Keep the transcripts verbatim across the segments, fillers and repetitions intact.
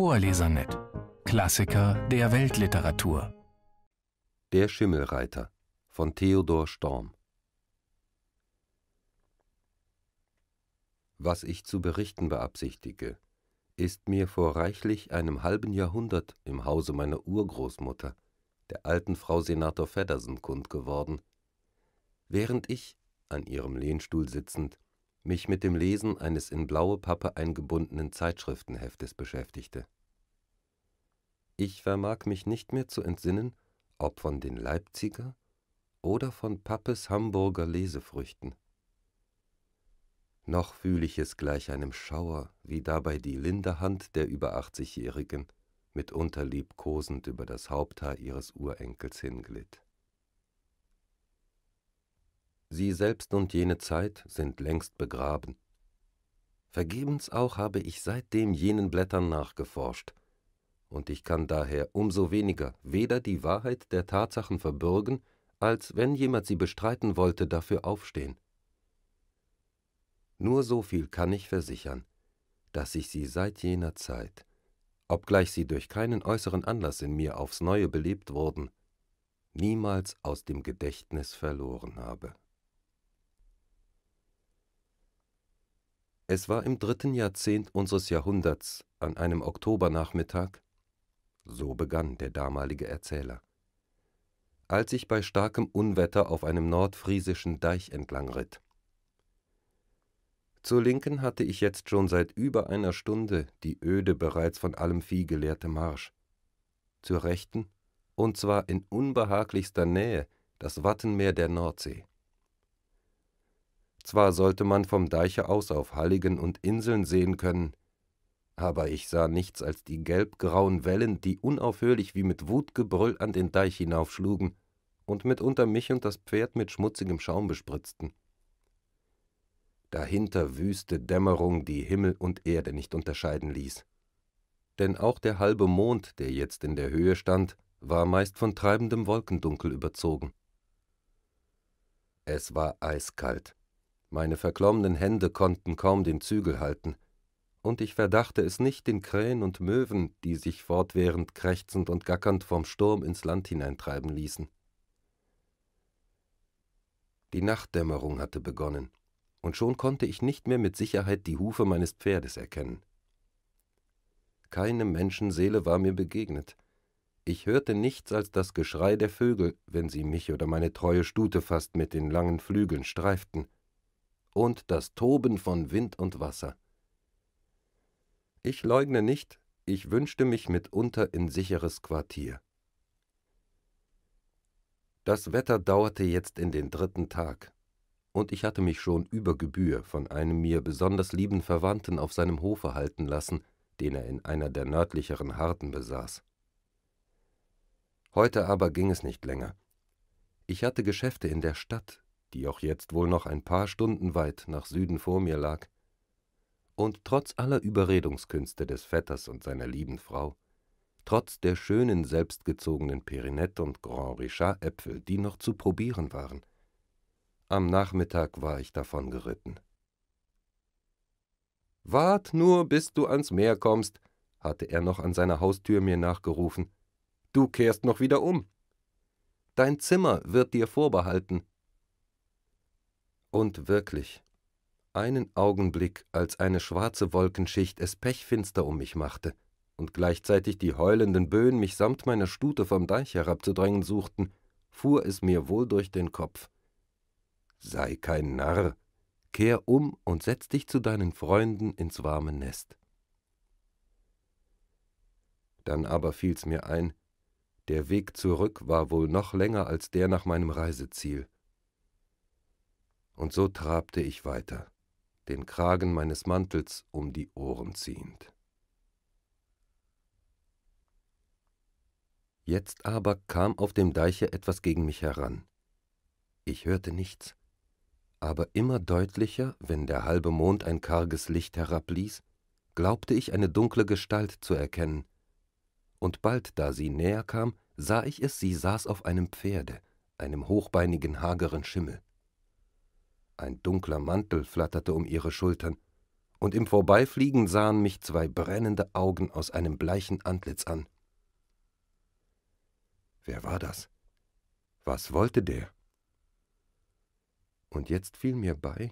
Vorlesernet. Klassiker der Weltliteratur. Der Schimmelreiter von Theodor Storm. Was ich zu berichten beabsichtige, ist mir vor reichlich einem halben Jahrhundert im Hause meiner Urgroßmutter, der alten Frau Senator Feddersen, kund geworden, während ich, an ihrem Lehnstuhl sitzend, mich mit dem Lesen eines in blaue Pappe eingebundenen Zeitschriftenheftes beschäftigte. Ich vermag mich nicht mehr zu entsinnen, ob von den Leipziger oder von Pappes Hamburger Lesefrüchten. Noch fühle ich es gleich einem Schauer, wie dabei die linde Hand der über achtzigjährigen mitunter liebkosend über das Haupthaar ihres Urenkels hinglitt. Sie selbst und jene Zeit sind längst begraben. Vergebens auch habe ich seitdem jenen Blättern nachgeforscht, und ich kann daher umso weniger weder die Wahrheit der Tatsachen verbürgen, als wenn jemand sie bestreiten wollte, dafür aufstehen. Nur so viel kann ich versichern, dass ich sie seit jener Zeit, obgleich sie durch keinen äußeren Anlass in mir aufs Neue belebt wurden, niemals aus dem Gedächtnis verloren habe. Es war im dritten Jahrzehnt unseres Jahrhunderts, an einem Oktobernachmittag, so begann der damalige Erzähler, als ich bei starkem Unwetter auf einem nordfriesischen Deich entlang ritt. Zur Linken hatte ich jetzt schon seit über einer Stunde die öde, bereits von allem Vieh geleerte Marsch. Zur Rechten, und zwar in unbehaglichster Nähe, das Wattenmeer der Nordsee. Zwar sollte man vom Deiche aus auf Halligen und Inseln sehen können, aber ich sah nichts als die gelbgrauen Wellen, die unaufhörlich wie mit Wutgebrüll an den Deich hinaufschlugen und mitunter mich und das Pferd mit schmutzigem Schaum bespritzten. Dahinter wüste Dämmerung, die Himmel und Erde nicht unterscheiden ließ. Denn auch der halbe Mond, der jetzt in der Höhe stand, war meist von treibendem Wolkendunkel überzogen. Es war eiskalt. Meine verklommenen Hände konnten kaum den Zügel halten, und ich verdachte es nicht den Krähen und Möwen, die sich fortwährend krächzend und gackernd vom Sturm ins Land hineintreiben ließen. Die Nachtdämmerung hatte begonnen, und schon konnte ich nicht mehr mit Sicherheit die Hufe meines Pferdes erkennen. Keine Menschenseele war mir begegnet. Ich hörte nichts als das Geschrei der Vögel, wenn sie mich oder meine treue Stute fast mit den langen Flügeln streiften, und das Toben von Wind und Wasser. Ich leugne nicht, ich wünschte mich mitunter in sicheres Quartier. Das Wetter dauerte jetzt in den dritten Tag, und ich hatte mich schon über Gebühr von einem mir besonders lieben Verwandten auf seinem Hofe halten lassen, den er in einer der nördlicheren Harten besaß. Heute aber ging es nicht länger. Ich hatte Geschäfte in der Stadt, die auch jetzt wohl noch ein paar Stunden weit nach Süden vor mir lag, und trotz aller Überredungskünste des Vetters und seiner lieben Frau, trotz der schönen selbstgezogenen Perinette und Grand Richard-Äpfel, die noch zu probieren waren, am Nachmittag war ich davon geritten. »Wart nur, bis du ans Meer kommst«, hatte er noch an seiner Haustür mir nachgerufen, »du kehrst noch wieder um. Dein Zimmer wird dir vorbehalten.« Und wirklich, einen Augenblick, als eine schwarze Wolkenschicht es pechfinster um mich machte und gleichzeitig die heulenden Böen mich samt meiner Stute vom Deich herabzudrängen suchten, fuhr es mir wohl durch den Kopf: Sei kein Narr, kehr um und setz dich zu deinen Freunden ins warme Nest. Dann aber fiel's mir ein, der Weg zurück war wohl noch länger als der nach meinem Reiseziel. Und so trabte ich weiter, den Kragen meines Mantels um die Ohren ziehend. Jetzt aber kam auf dem Deiche etwas gegen mich heran. Ich hörte nichts, aber immer deutlicher, wenn der halbe Mond ein karges Licht herabließ, glaubte ich eine dunkle Gestalt zu erkennen, und bald, da sie näher kam, sah ich es, sie saß auf einem Pferde, einem hochbeinigen, hageren Schimmel. Ein dunkler Mantel flatterte um ihre Schultern, und im Vorbeifliegen sahen mich zwei brennende Augen aus einem bleichen Antlitz an. Wer war das? Was wollte der? Und jetzt fiel mir bei,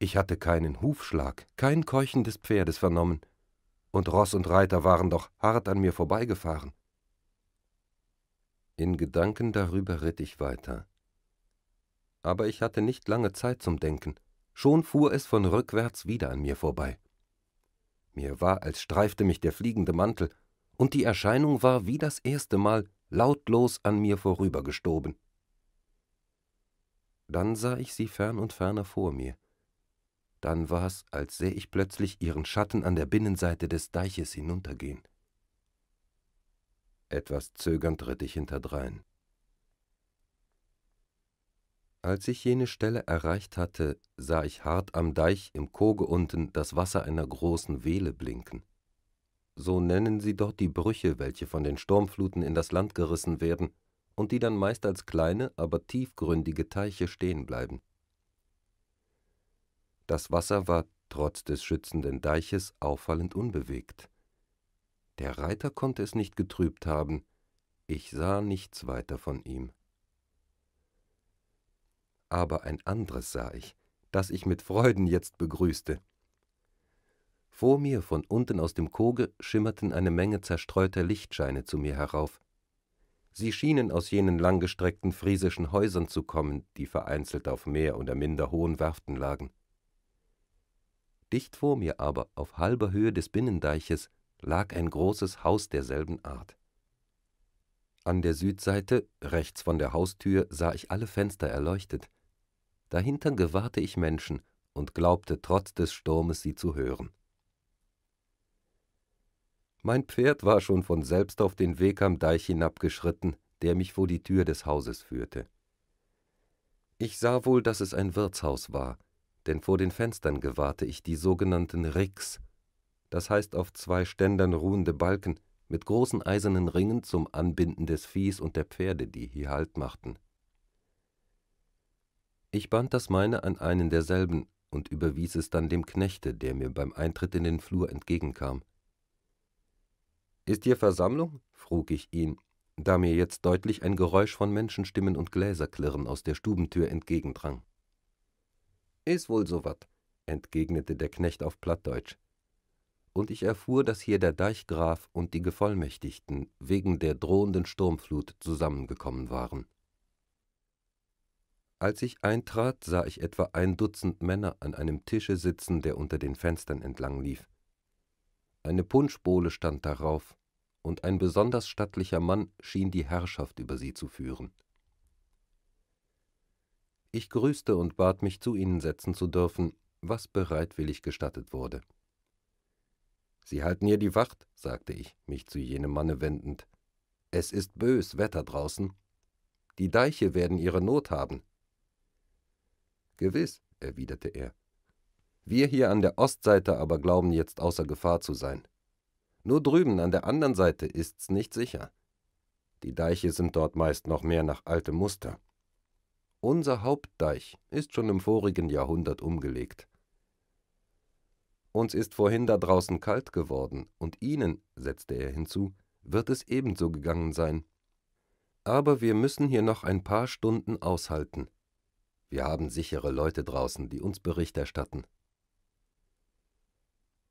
ich hatte keinen Hufschlag, kein Keuchen des Pferdes vernommen, und Ross und Reiter waren doch hart an mir vorbeigefahren. In Gedanken darüber ritt ich weiter. Aber ich hatte nicht lange Zeit zum Denken, schon fuhr es von rückwärts wieder an mir vorbei. Mir war, als streifte mich der fliegende Mantel, und die Erscheinung war wie das erste Mal lautlos an mir vorübergestoben. Dann sah ich sie fern und ferner vor mir. Dann war's, als sähe ich plötzlich ihren Schatten an der Binnenseite des Deiches hinuntergehen. Etwas zögernd ritt ich hinterdrein. Als ich jene Stelle erreicht hatte, sah ich hart am Deich im Koge unten das Wasser einer großen Wehle blinken. So nennen sie dort die Brüche, welche von den Sturmfluten in das Land gerissen werden und die dann meist als kleine, aber tiefgründige Teiche stehen bleiben. Das Wasser war trotz des schützenden Deiches auffallend unbewegt. Der Reiter konnte es nicht getrübt haben, ich sah nichts weiter von ihm. Aber ein anderes sah ich, das ich mit Freuden jetzt begrüßte. Vor mir von unten aus dem Koge schimmerten eine Menge zerstreuter Lichtscheine zu mir herauf. Sie schienen aus jenen langgestreckten friesischen Häusern zu kommen, die vereinzelt auf mehr oder minder hohen Werften lagen. Dicht vor mir aber, auf halber Höhe des Binnendeiches, lag ein großes Haus derselben Art. An der Südseite, rechts von der Haustür, sah ich alle Fenster erleuchtet. Dahinter gewahrte ich Menschen und glaubte trotz des Sturmes, sie zu hören. Mein Pferd war schon von selbst auf den Weg am Deich hinabgeschritten, der mich vor die Tür des Hauses führte. Ich sah wohl, dass es ein Wirtshaus war, denn vor den Fenstern gewahrte ich die sogenannten Ricks, das heißt auf zwei Ständern ruhende Balken mit großen eisernen Ringen zum Anbinden des Viehs und der Pferde, die hier Halt machten. Ich band das meine an einen derselben und überwies es dann dem Knechte, der mir beim Eintritt in den Flur entgegenkam. »Ist hier Versammlung?« frug ich ihn, da mir jetzt deutlich ein Geräusch von Menschenstimmen und Gläserklirren aus der Stubentür entgegendrang. »Ist wohl so wat«, entgegnete der Knecht auf Plattdeutsch. Und ich erfuhr, dass hier der Deichgraf und die Gevollmächtigten wegen der drohenden Sturmflut zusammengekommen waren. Als ich eintrat, sah ich etwa ein Dutzend Männer an einem Tische sitzen, der unter den Fenstern entlang lief. Eine Punschbowle stand darauf, und ein besonders stattlicher Mann schien die Herrschaft über sie zu führen. Ich grüßte und bat, mich zu ihnen setzen zu dürfen, was bereitwillig gestattet wurde. »Sie halten hier die Wacht«, sagte ich, mich zu jenem Manne wendend. »Es ist bös Wetter draußen. Die Deiche werden ihre Not haben.« »Gewiss«, erwiderte er. »Wir hier an der Ostseite aber glauben jetzt außer Gefahr zu sein. Nur drüben an der anderen Seite ist's nicht sicher. Die Deiche sind dort meist noch mehr nach altem Muster. Unser Hauptdeich ist schon im vorigen Jahrhundert umgelegt. Uns ist vorhin da draußen kalt geworden, und Ihnen«, setzte er hinzu, »wird es ebenso gegangen sein. Aber wir müssen hier noch ein paar Stunden aushalten. Wir haben sichere Leute draußen, die uns Bericht erstatten.«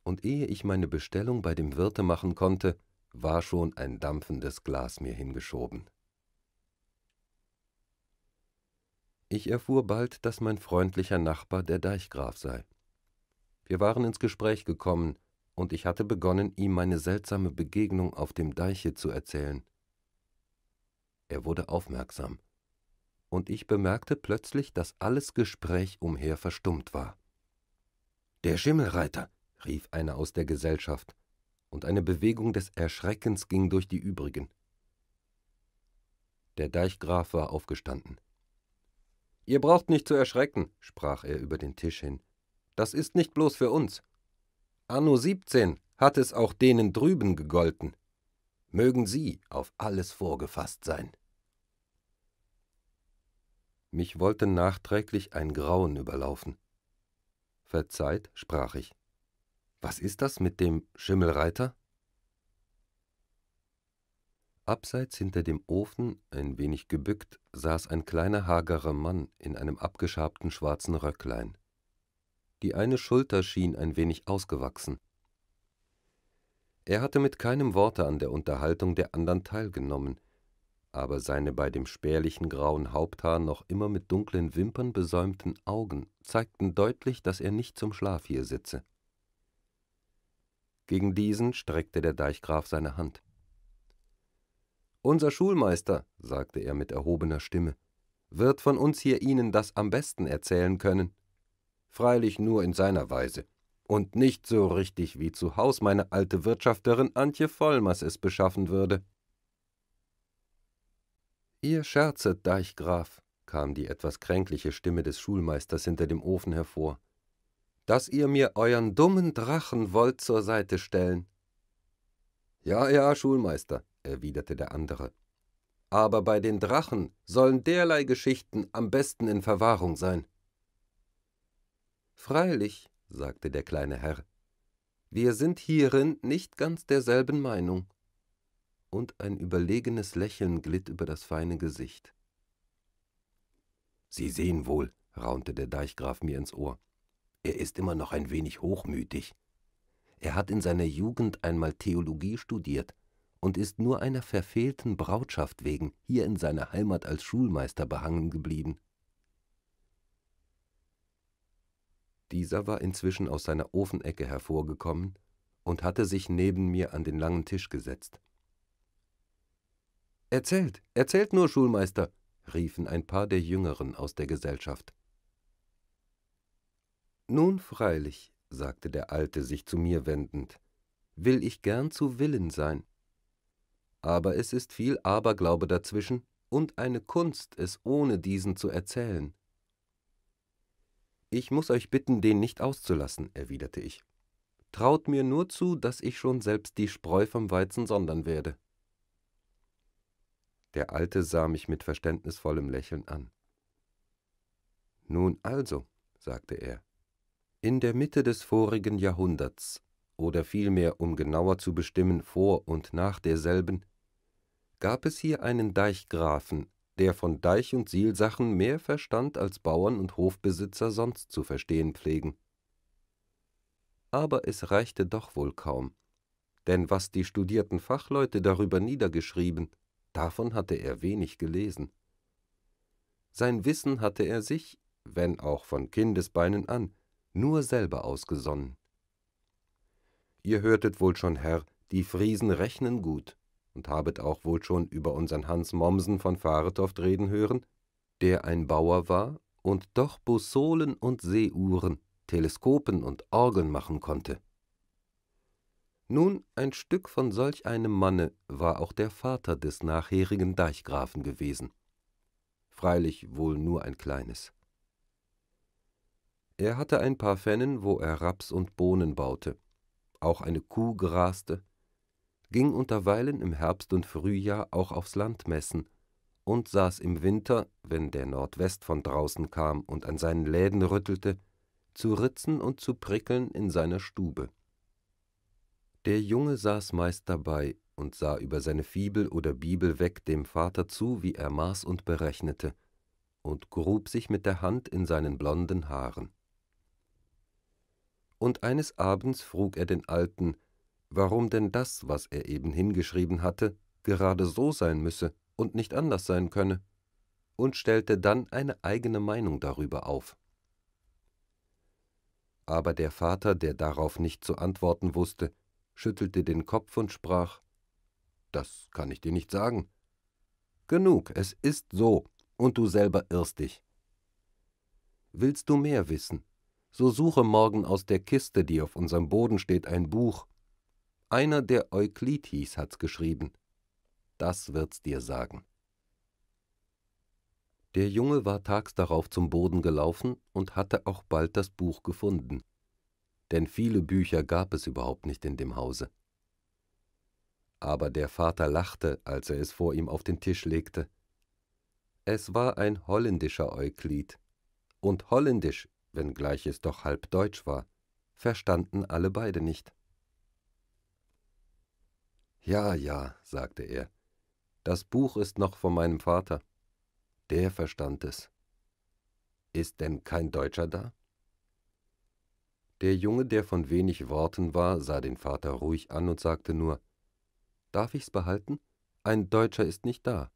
Und ehe ich meine Bestellung bei dem Wirte machen konnte, war schon ein dampfendes Glas mir hingeschoben. Ich erfuhr bald, dass mein freundlicher Nachbar der Deichgraf sei. Wir waren ins Gespräch gekommen, und ich hatte begonnen, ihm meine seltsame Begegnung auf dem Deiche zu erzählen. Er wurde aufmerksam, und ich bemerkte plötzlich, dass alles Gespräch umher verstummt war. »Der Schimmelreiter«, rief einer aus der Gesellschaft, und eine Bewegung des Erschreckens ging durch die übrigen. Der Deichgraf war aufgestanden. »Ihr braucht nicht zu erschrecken«, sprach er über den Tisch hin. »Das ist nicht bloß für uns. Anno siebzehn hat es auch denen drüben gegolten. Mögen Sie auf alles vorgefasst sein.« Mich wollte nachträglich ein Grauen überlaufen. »Verzeiht«, sprach ich, Was ist das mit dem Schimmelreiter? Abseits hinter dem Ofen, ein wenig gebückt, saß ein kleiner, hagerer Mann in einem abgeschabten schwarzen Röcklein. Die eine Schulter schien ein wenig ausgewachsen. Er hatte mit keinem Worte an der Unterhaltung der anderen teilgenommen, aber seine bei dem spärlichen grauen Haupthaar noch immer mit dunklen Wimpern besäumten Augen zeigten deutlich, dass er nicht zum Schlaf hier sitze. Gegen diesen streckte der Deichgraf seine Hand. »Unser Schulmeister«, sagte er mit erhobener Stimme, »wird von uns hier Ihnen das am besten erzählen können. Freilich nur in seiner Weise. Und nicht so richtig, wie zu Haus meine alte Wirtschafterin Antje Vollmers es beschaffen würde.« »Ihr scherzet, Deichgraf«, kam die etwas kränkliche Stimme des Schulmeisters hinter dem Ofen hervor, »dass ihr mir euren dummen Drachen wollt zur Seite stellen.« »Ja, ja, Schulmeister«, erwiderte der andere, »aber bei den Drachen sollen derlei Geschichten am besten in Verwahrung sein.« »Freilich«, sagte der kleine Herr, »wir sind hierin nicht ganz derselben Meinung.« Und ein überlegenes Lächeln glitt über das feine Gesicht. »Sie sehen wohl«, raunte der Deichgraf mir ins Ohr, »er ist immer noch ein wenig hochmütig. Er hat in seiner Jugend einmal Theologie studiert und ist nur einer verfehlten Brautschaft wegen hier in seiner Heimat als Schulmeister behangen geblieben.« Dieser war inzwischen aus seiner Ofenecke hervorgekommen und hatte sich neben mir an den langen Tisch gesetzt. »Erzählt, erzählt nur, Schulmeister«, riefen ein paar der Jüngeren aus der Gesellschaft. »Nun freilich«, sagte der Alte, sich zu mir wendend, »will ich gern zu Willen sein. Aber es ist viel Aberglaube dazwischen und eine Kunst, es ohne diesen zu erzählen.« »Ich muss euch bitten, den nicht auszulassen«, erwiderte ich. »Traut mir nur zu, dass ich schon selbst die Spreu vom Weizen sondern werde.« Der Alte sah mich mit verständnisvollem Lächeln an. »Nun also«, sagte er, »in der Mitte des vorigen Jahrhunderts, oder vielmehr, um genauer zu bestimmen, vor und nach derselben, gab es hier einen Deichgrafen, der von Deich- und Sielsachen mehr verstand, als Bauern und Hofbesitzer sonst zu verstehen pflegen. Aber es reichte doch wohl kaum, denn was die studierten Fachleute darüber niedergeschrieben, davon hatte er wenig gelesen. Sein Wissen hatte er sich, wenn auch von Kindesbeinen an, nur selber ausgesonnen. »Ihr hörtet wohl schon, Herr, die Friesen rechnen gut, und habet auch wohl schon über unseren Hans Mommsen von Fahretoft reden hören, der ein Bauer war und doch Bussolen und Seeuhren, Teleskopen und Orgeln machen konnte. Nun, ein Stück von solch einem Manne war auch der Vater des nachherigen Deichgrafen gewesen. Freilich wohl nur ein kleines. Er hatte ein paar Fennen, wo er Raps und Bohnen baute, auch eine Kuh graste, ging unterweilen im Herbst und Frühjahr auch aufs Land messen und saß im Winter, wenn der Nordwest von draußen kam und an seinen Läden rüttelte, zu ritzen und zu prickeln in seiner Stube. Der Junge saß meist dabei und sah über seine Fibel oder Bibel weg dem Vater zu, wie er maß und berechnete, und grub sich mit der Hand in seinen blonden Haaren. Und eines Abends frug er den Alten, warum denn das, was er eben hingeschrieben hatte, gerade so sein müsse und nicht anders sein könne, und stellte dann eine eigene Meinung darüber auf. Aber der Vater, der darauf nicht zu antworten wusste, schüttelte den Kopf und sprach, »Das kann ich dir nicht sagen.« »Genug, es ist so, und du selber irrst dich. Willst du mehr wissen, so suche morgen aus der Kiste, die auf unserem Boden steht, ein Buch. Einer, der Euklid hieß, hat's geschrieben. Das wird's dir sagen.« Der Junge war tags darauf zum Boden gelaufen und hatte auch bald das Buch gefunden, denn viele Bücher gab es überhaupt nicht in dem Hause. Aber der Vater lachte, als er es vor ihm auf den Tisch legte. Es war ein holländischer Euklid, und holländisch, wenngleich es doch halb deutsch war, verstanden alle beide nicht. »Ja, ja«, sagte er, »das Buch ist noch von meinem Vater. Der verstand es. Ist denn kein Deutscher da?« Der Junge, der von wenig Worten war, sah den Vater ruhig an und sagte nur, »Darf ich's behalten? Ein Deutscher ist nicht da.«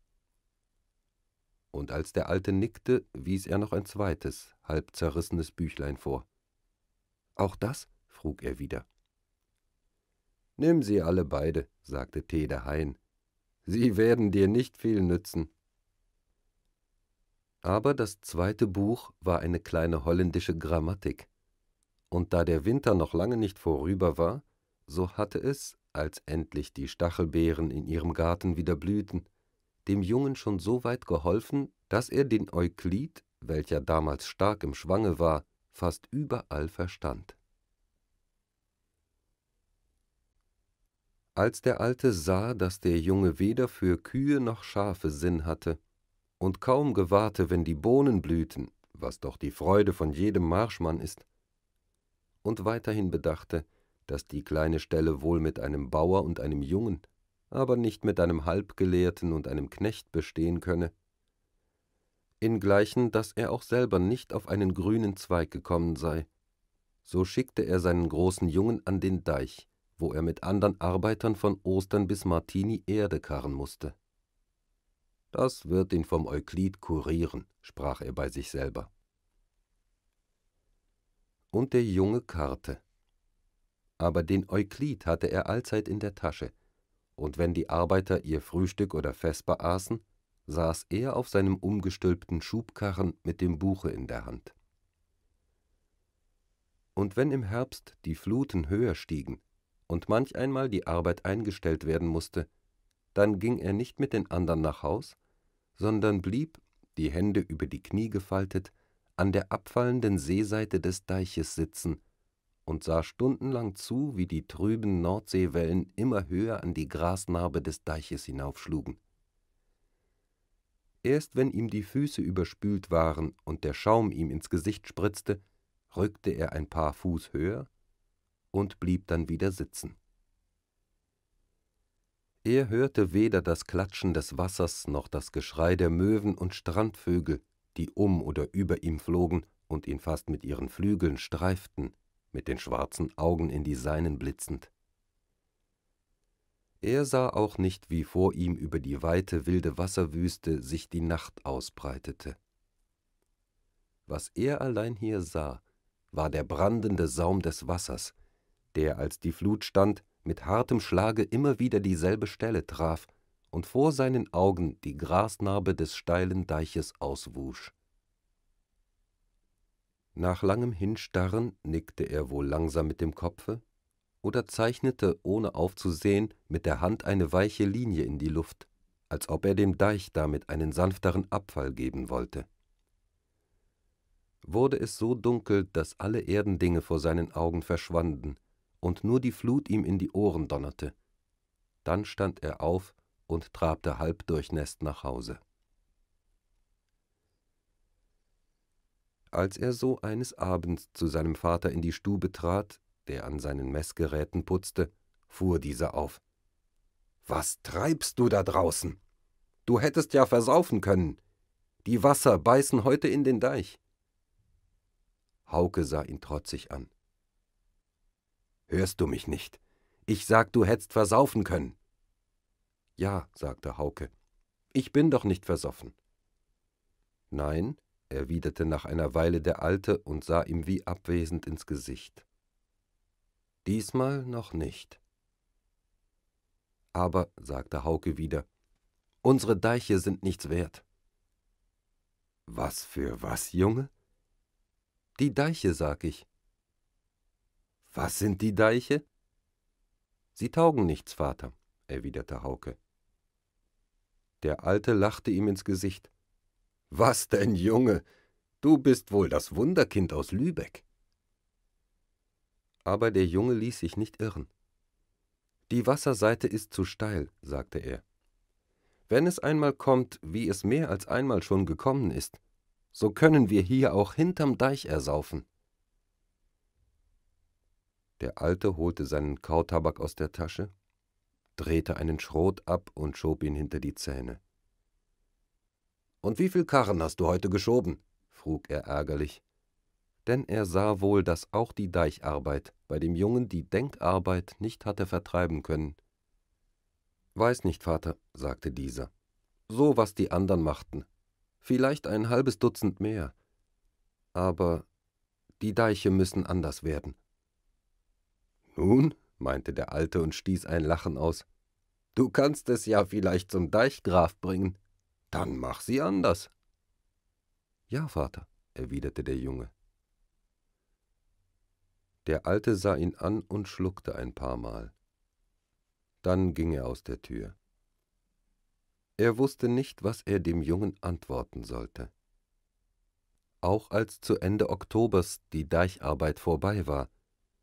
Und als der Alte nickte, wies er noch ein zweites, halb zerrissenes Büchlein vor. »Auch das?« frug er wieder. »Nimm sie alle beide«, sagte Tede Haien. »Sie werden dir nicht viel nützen.« Aber das zweite Buch war eine kleine holländische Grammatik, und da der Winter noch lange nicht vorüber war, so hatte es, als endlich die Stachelbeeren in ihrem Garten wieder blühten, dem Jungen schon so weit geholfen, dass er den Euklid, welcher damals stark im Schwange war, fast überall verstand. Als der Alte sah, dass der Junge weder für Kühe noch Schafe Sinn hatte und kaum gewahrte, wenn die Bohnen blühten, was doch die Freude von jedem Marschmann ist, und weiterhin bedachte, dass die kleine Stelle wohl mit einem Bauer und einem Jungen, aber nicht mit einem Halbgelehrten und einem Knecht bestehen könne, ingleichen, dass er auch selber nicht auf einen grünen Zweig gekommen sei. So schickte er seinen großen Jungen an den Deich, wo er mit anderen Arbeitern von Ostern bis Martini Erde karren musste. »Das wird ihn vom Euklid kurieren«, sprach er bei sich selber. Und der Junge karrte. Aber den Euklid hatte er allzeit in der Tasche, und wenn die Arbeiter ihr Frühstück oder Vesper aßen, saß er auf seinem umgestülpten Schubkarren mit dem Buche in der Hand. Und wenn im Herbst die Fluten höher stiegen und manch einmal die Arbeit eingestellt werden musste, dann ging er nicht mit den anderen nach Haus, sondern blieb, die Hände über die Knie gefaltet, an der abfallenden Seeseite des Deiches sitzen und sah stundenlang zu, wie die trüben Nordseewellen immer höher an die Grasnarbe des Deiches hinaufschlugen. Erst wenn ihm die Füße überspült waren und der Schaum ihm ins Gesicht spritzte, rückte er ein paar Fuß höher und blieb dann wieder sitzen. Er hörte weder das Klatschen des Wassers noch das Geschrei der Möwen und Strandvögel, die um oder über ihm flogen und ihn fast mit ihren Flügeln streiften, mit den schwarzen Augen in die seinen blitzend. Er sah auch nicht, wie vor ihm über die weite, wilde Wasserwüste sich die Nacht ausbreitete. Was er allein hier sah, war der brandende Saum des Wassers, der, als die Flut stand, mit hartem Schlage immer wieder dieselbe Stelle traf und vor seinen Augen die Grasnarbe des steilen Deiches auswusch. Nach langem Hinstarren nickte er wohl langsam mit dem Kopfe oder zeichnete, ohne aufzusehen, mit der Hand eine weiche Linie in die Luft, als ob er dem Deich damit einen sanfteren Abfall geben wollte. Wurde es so dunkel, dass alle Erdendinge vor seinen Augen verschwanden und nur die Flut ihm in die Ohren donnerte, dann stand er auf und trabte halb durchnässt nach Hause. Als er so eines Abends zu seinem Vater in die Stube trat, der an seinen Messgeräten putzte, fuhr dieser auf. »Was treibst du da draußen? Du hättest ja versaufen können. Die Wasser beißen heute in den Deich.« Hauke sah ihn trotzig an. »Hörst du mich nicht? Ich sag, du hättest versaufen können.« »Ja«, sagte Hauke, »ich bin doch nicht versoffen.« »Nein«, erwiderte nach einer Weile der Alte und sah ihm wie abwesend ins Gesicht. »Diesmal noch nicht.« »Aber«, sagte Hauke wieder, »unsere Deiche sind nichts wert.« »Was für was, Junge?« »Die Deiche, sag ich.« »Was sind die Deiche?« »Sie taugen nichts, Vater«, erwiderte Hauke. Der Alte lachte ihm ins Gesicht. »Was denn, Junge? Du bist wohl das Wunderkind aus Lübeck.« Aber der Junge ließ sich nicht irren. »Die Wasserseite ist zu steil«, sagte er. »Wenn es einmal kommt, wie es mehr als einmal schon gekommen ist, so können wir hier auch hinterm Deich ersaufen.« Der Alte holte seinen Kautabak aus der Tasche, drehte einen Schrot ab und schob ihn hinter die Zähne. »Und wie viel Karren hast du heute geschoben?« frug er ärgerlich. Denn er sah wohl, dass auch die Deicharbeit bei dem Jungen die Denkarbeit nicht hatte vertreiben können. »Weiß nicht, Vater«, sagte dieser, »so was die anderen machten. Vielleicht ein halbes Dutzend mehr. Aber die Deiche müssen anders werden.« »Nun«, meinte der Alte und stieß ein Lachen aus, »du kannst es ja vielleicht zum Deichgraf bringen. Dann mach sie anders.« »Ja, Vater«, erwiderte der Junge. Der Alte sah ihn an und schluckte ein paar Mal. Dann ging er aus der Tür. Er wusste nicht, was er dem Jungen antworten sollte. Auch als zu Ende Oktobers die Deicharbeit vorbei war,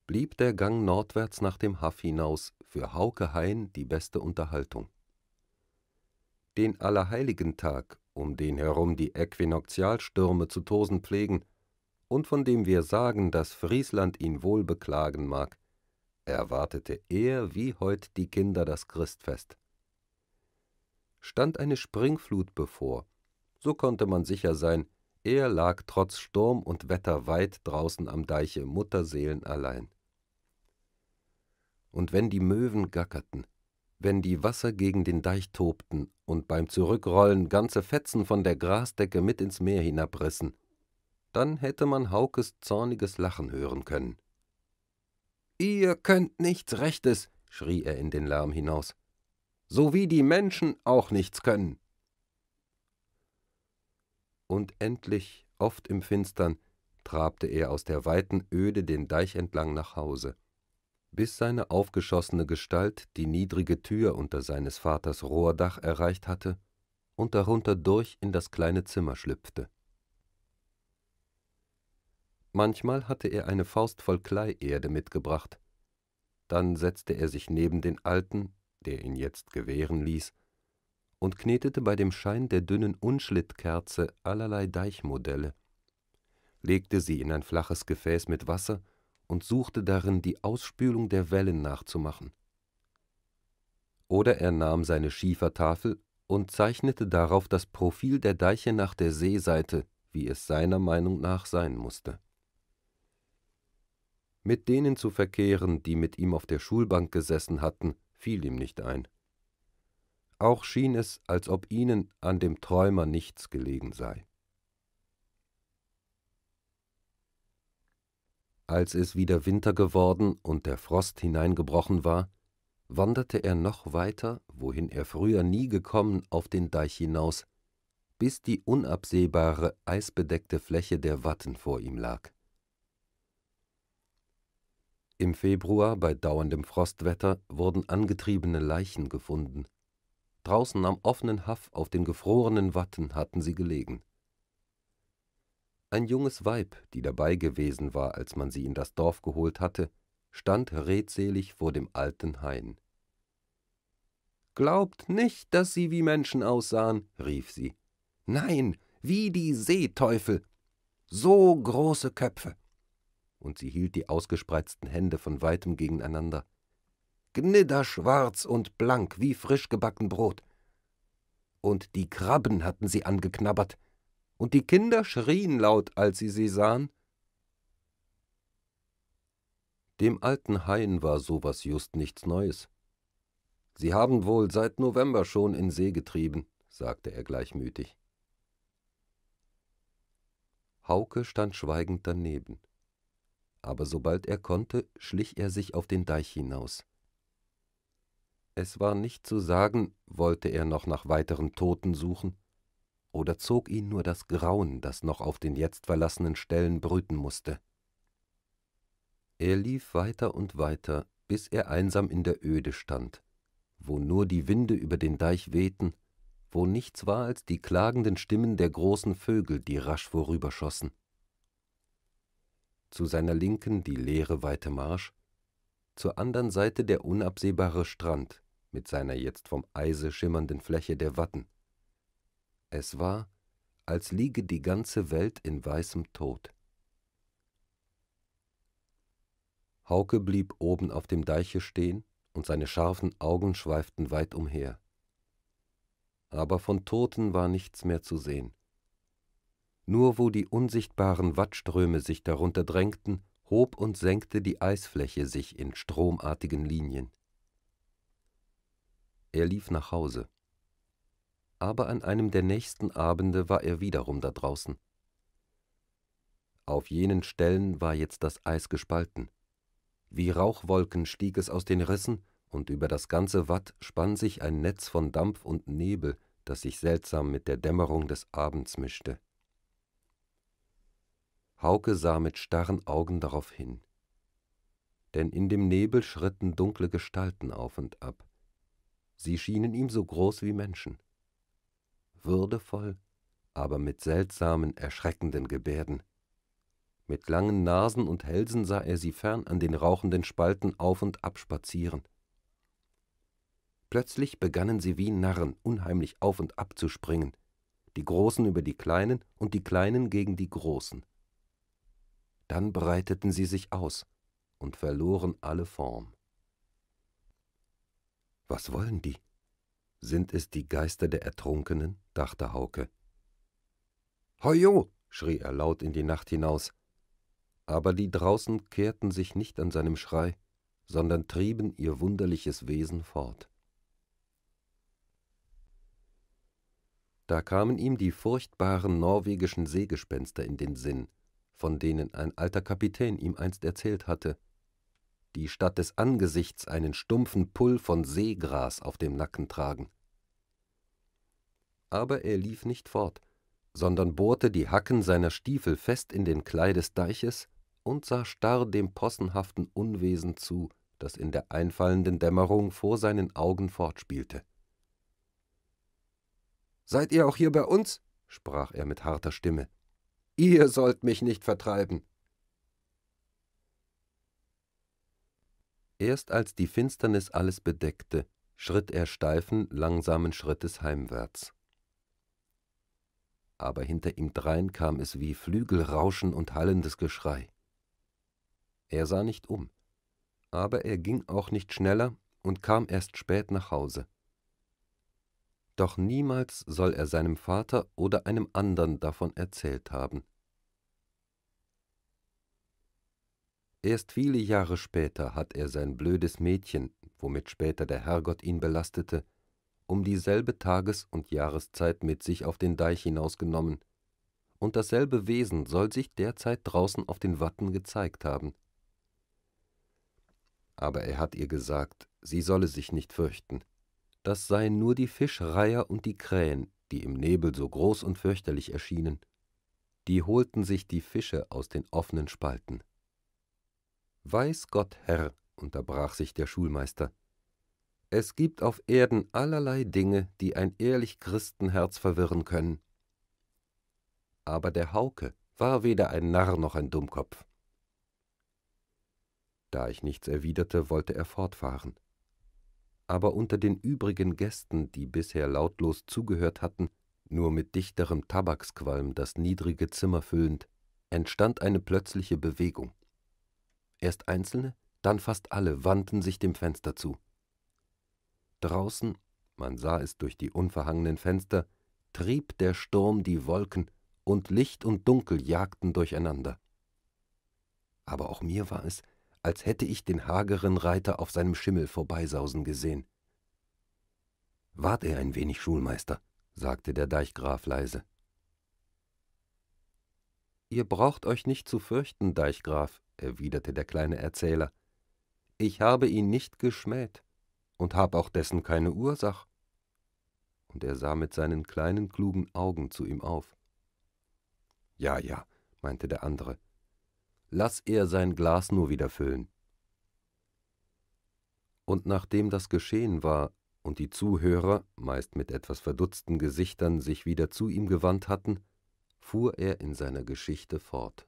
blieb der Gang nordwärts nach dem Haff hinaus für Hauke Haien die beste Unterhaltung. Den Allerheiligentag, um den herum die Äquinoxialstürme zu tosen pflegen und von dem wir sagen, dass Friesland ihn wohl beklagen mag, erwartete er wie heut die Kinder das Christfest. Stand eine Springflut bevor, so konnte man sicher sein, er lag trotz Sturm und Wetter weit draußen am Deiche mutterseelenallein. Und wenn die Möwen gackerten, wenn die Wasser gegen den Deich tobten und beim Zurückrollen ganze Fetzen von der Grasdecke mit ins Meer hinabrissen, dann hätte man Haukes zorniges Lachen hören können. »Ihr könnt nichts Rechtes«, schrie er in den Lärm hinaus, »so wie die Menschen auch nichts können.« Und endlich, oft im Finstern, trabte er aus der weiten Öde den Deich entlang nach Hause, bis seine aufgeschossene Gestalt die niedrige Tür unter seines Vaters Rohrdach erreicht hatte und darunter durch in das kleine Zimmer schlüpfte. Manchmal hatte er eine Faust voll Kleierde mitgebracht. Dann setzte er sich neben den Alten, der ihn jetzt gewähren ließ, und knetete bei dem Schein der dünnen Unschlittkerze allerlei Deichmodelle, legte sie in ein flaches Gefäß mit Wasser und suchte darin, die Ausspülung der Wellen nachzumachen. Oder er nahm seine Schiefertafel und zeichnete darauf das Profil der Deiche nach der Seeseite, wie es seiner Meinung nach sein musste. Mit denen zu verkehren, die mit ihm auf der Schulbank gesessen hatten, fiel ihm nicht ein. Auch schien es, als ob ihnen an dem Träumer nichts gelegen sei. Als es wieder Winter geworden und der Frost hineingebrochen war, wanderte er noch weiter, wohin er früher nie gekommen, auf den Deich hinaus, bis die unabsehbare, eisbedeckte Fläche der Watten vor ihm lag. Im Februar, bei dauerndem Frostwetter, wurden angetriebene Leichen gefunden. Draußen am offenen Haff auf den gefrorenen Watten hatten sie gelegen. Ein junges Weib, die dabei gewesen war, als man sie in das Dorf geholt hatte, stand redselig vor dem alten Hain. »Glaubt nicht, dass sie wie Menschen aussahen«, rief sie. »Nein, wie die Seeteufel! So große Köpfe!« Und sie hielt die ausgespreizten Hände von Weitem gegeneinander. »Gnidderschwarz und blank wie frisch gebacken Brot. Und die Krabben hatten sie angeknabbert. Und die Kinder schrien laut, als sie sie sahen.« Dem alten Hain war sowas just nichts Neues. »Sie haben wohl seit November schon in See getrieben«, sagte er gleichmütig. Hauke stand schweigend daneben, aber sobald er konnte, schlich er sich auf den Deich hinaus. Es war nicht zu sagen, wollte er noch nach weiteren Toten suchen, oder zog ihn nur das Grauen, das noch auf den jetzt verlassenen Stellen brüten musste. Er lief weiter und weiter, bis er einsam in der Öde stand, wo nur die Winde über den Deich wehten, wo nichts war als die klagenden Stimmen der großen Vögel, die rasch vorüberschossen. Zu seiner Linken die leere, weite Marsch, zur anderen Seite der unabsehbare Strand mit seiner jetzt vom Eise schimmernden Fläche der Watten. Es war, als liege die ganze Welt in weißem Tod. Hauke blieb oben auf dem Deiche stehen und seine scharfen Augen schweiften weit umher. Aber von Toten war nichts mehr zu sehen. Nur wo die unsichtbaren Wattströme sich darunter drängten, hob und senkte die Eisfläche sich in stromartigen Linien. Er lief nach Hause. Aber an einem der nächsten Abende war er wiederum da draußen. Auf jenen Stellen war jetzt das Eis gespalten. Wie Rauchwolken stieg es aus den Rissen, und über das ganze Watt spann sich ein Netz von Dampf und Nebel, das sich seltsam mit der Dämmerung des Abends mischte. Hauke sah mit starren Augen darauf hin. Denn in dem Nebel schritten dunkle Gestalten auf und ab. Sie schienen ihm so groß wie Menschen. Würdevoll, aber mit seltsamen, erschreckenden Gebärden. Mit langen Nasen und Hälsen sah er sie fern an den rauchenden Spalten auf und ab spazieren. Plötzlich begannen sie wie Narren unheimlich auf und ab zu springen, die Großen über die Kleinen und die Kleinen gegen die Großen. Dann breiteten sie sich aus und verloren alle Form. Was wollen die? Sind es die Geister der Ertrunkenen? Dachte Hauke. Hojo! Schrie er laut in die Nacht hinaus. Aber die draußen kehrten sich nicht an seinem Schrei, sondern trieben ihr wunderliches Wesen fort. Da kamen ihm die furchtbaren norwegischen Seegespenster in den Sinn, von denen ein alter Kapitän ihm einst erzählt hatte, die statt des Angesichts einen stumpfen Pull von Seegras auf dem Nacken tragen. Aber er lief nicht fort, sondern bohrte die Hacken seiner Stiefel fest in den Klei des Deiches und sah starr dem possenhaften Unwesen zu, das in der einfallenden Dämmerung vor seinen Augen fortspielte. »Seid ihr auch hier bei uns?« sprach er mit harter Stimme. »Ihr sollt mich nicht vertreiben!« Erst als die Finsternis alles bedeckte, schritt er steifen, langsamen Schrittes heimwärts. Aber hinter ihm drein kam es wie Flügelrauschen und hallendes Geschrei. Er sah nicht um, aber er ging auch nicht schneller und kam erst spät nach Hause. Doch niemals soll er seinem Vater oder einem anderen davon erzählt haben. Erst viele Jahre später hat er sein blödes Mädchen, womit später der Herrgott ihn belastete, um dieselbe Tages- und Jahreszeit mit sich auf den Deich hinausgenommen, und dasselbe Wesen soll sich derzeit draußen auf den Watten gezeigt haben. Aber er hat ihr gesagt, sie solle sich nicht fürchten. Das seien nur die Fischreiher und die Krähen, die im Nebel so groß und fürchterlich erschienen. Die holten sich die Fische aus den offenen Spalten. »Weiß Gott, Herr«, unterbrach sich der Schulmeister, »es gibt auf Erden allerlei Dinge, die ein ehrlich Christenherz verwirren können.« Aber der Hauke war weder ein Narr noch ein Dummkopf. Da ich nichts erwiderte, wollte er fortfahren. Aber unter den übrigen Gästen, die bisher lautlos zugehört hatten, nur mit dichterem Tabaksqualm das niedrige Zimmer füllend, entstand eine plötzliche Bewegung. Erst einzelne, dann fast alle wandten sich dem Fenster zu. Draußen, man sah es durch die unverhangenen Fenster, trieb der Sturm die Wolken, und Licht und Dunkel jagten durcheinander. Aber auch mir war es, als hätte ich den hageren Reiter auf seinem Schimmel vorbeisausen gesehen. »Wart er ein wenig, Schulmeister«, sagte der Deichgraf leise. »Ihr braucht euch nicht zu fürchten, Deichgraf«, erwiderte der kleine Erzähler. »Ich habe ihn nicht geschmäht und habe auch dessen keine Ursache.« Und er sah mit seinen kleinen, klugen Augen zu ihm auf. »Ja, ja«, meinte der andere, »lass er sein Glas nur wieder füllen.« Und nachdem das geschehen war und die Zuhörer, meist mit etwas verdutzten Gesichtern, sich wieder zu ihm gewandt hatten, fuhr er in seiner Geschichte fort.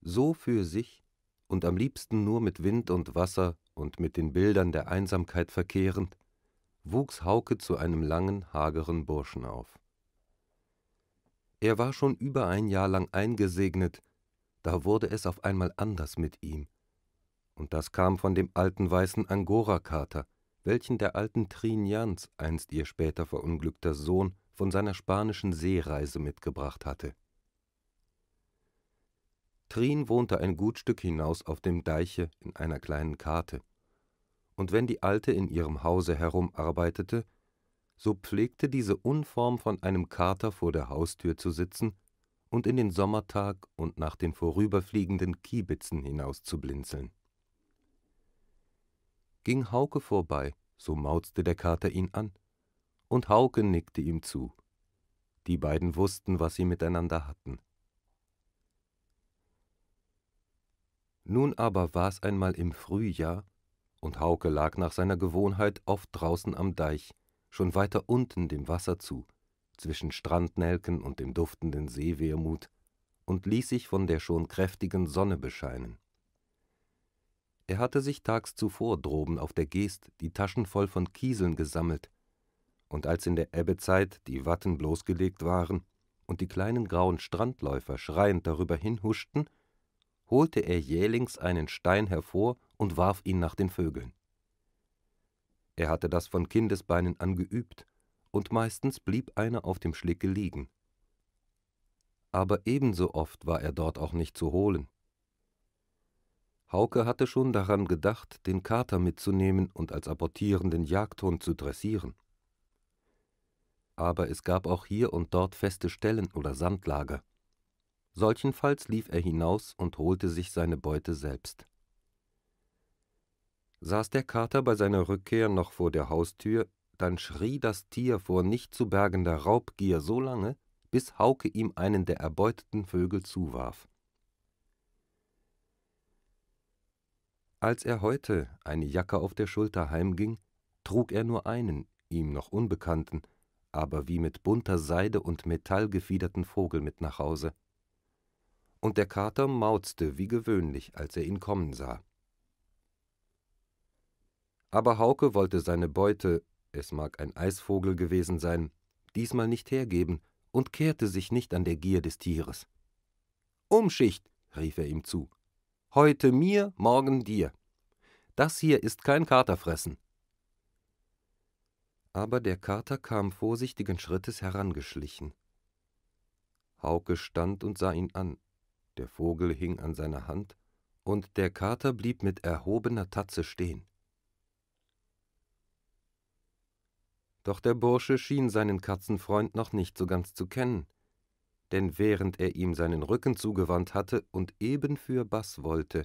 So für sich, und am liebsten nur mit Wind und Wasser und mit den Bildern der Einsamkeit verkehrend, wuchs Hauke zu einem langen, hageren Burschen auf. Er war schon über ein Jahr lang eingesegnet, da wurde es auf einmal anders mit ihm. Und das kam von dem alten weißen Angorakater, welchen der alten Trien Jans, einst ihr später verunglückter Sohn, von seiner spanischen Seereise mitgebracht hatte. Trien wohnte ein gut Stück hinaus auf dem Deiche in einer kleinen Kate, und wenn die Alte in ihrem Hause herumarbeitete, so pflegte diese unform von einem Kater vor der Haustür zu sitzen und in den Sommertag und nach den vorüberfliegenden Kiebitzen hinauszublinzeln. Ging Hauke vorbei, so mauzte der Kater ihn an, und Hauke nickte ihm zu. Die beiden wussten, was sie miteinander hatten. Nun aber war's einmal im Frühjahr, und Hauke lag nach seiner Gewohnheit oft draußen am Deich, schon weiter unten dem Wasser zu, zwischen Strandnelken und dem duftenden Seewermut, und ließ sich von der schon kräftigen Sonne bescheinen. Er hatte sich tags zuvor droben auf der Geest die Taschen voll von Kieseln gesammelt, und als in der Ebbezeit die Watten bloßgelegt waren und die kleinen grauen Strandläufer schreiend darüber hinhuschten, holte er jählings einen Stein hervor und warf ihn nach den Vögeln. Er hatte das von Kindesbeinen an geübt, und meistens blieb einer auf dem Schlicke liegen. Aber ebenso oft war er dort auch nicht zu holen. Hauke hatte schon daran gedacht, den Kater mitzunehmen und als apportierenden Jagdhund zu dressieren. Aber es gab auch hier und dort feste Stellen oder Sandlager. Solchenfalls lief er hinaus und holte sich seine Beute selbst. Saß der Kater bei seiner Rückkehr noch vor der Haustür, dann schrie das Tier vor nicht zu bergender Raubgier so lange, bis Hauke ihm einen der erbeuteten Vögel zuwarf. Als er heute, eine Jacke auf der Schulter, heimging, trug er nur einen, ihm noch unbekannten, aber wie mit bunter Seide und Metall gefiederten Vogel mit nach Hause. Und der Kater mauzte wie gewöhnlich, als er ihn kommen sah. Aber Hauke wollte seine Beute, es mag ein Eisvogel gewesen sein, diesmal nicht hergeben und kehrte sich nicht an der Gier des Tieres. »Umschicht«, rief er ihm zu, »heute mir, morgen dir. Das hier ist kein Katerfressen.« Aber der Kater kam vorsichtigen Schrittes herangeschlichen. Hauke stand und sah ihn an, der Vogel hing an seiner Hand, und der Kater blieb mit erhobener Tatze stehen. Doch der Bursche schien seinen Katzenfreund noch nicht so ganz zu kennen, denn während er ihm seinen Rücken zugewandt hatte und eben fürbaß wollte,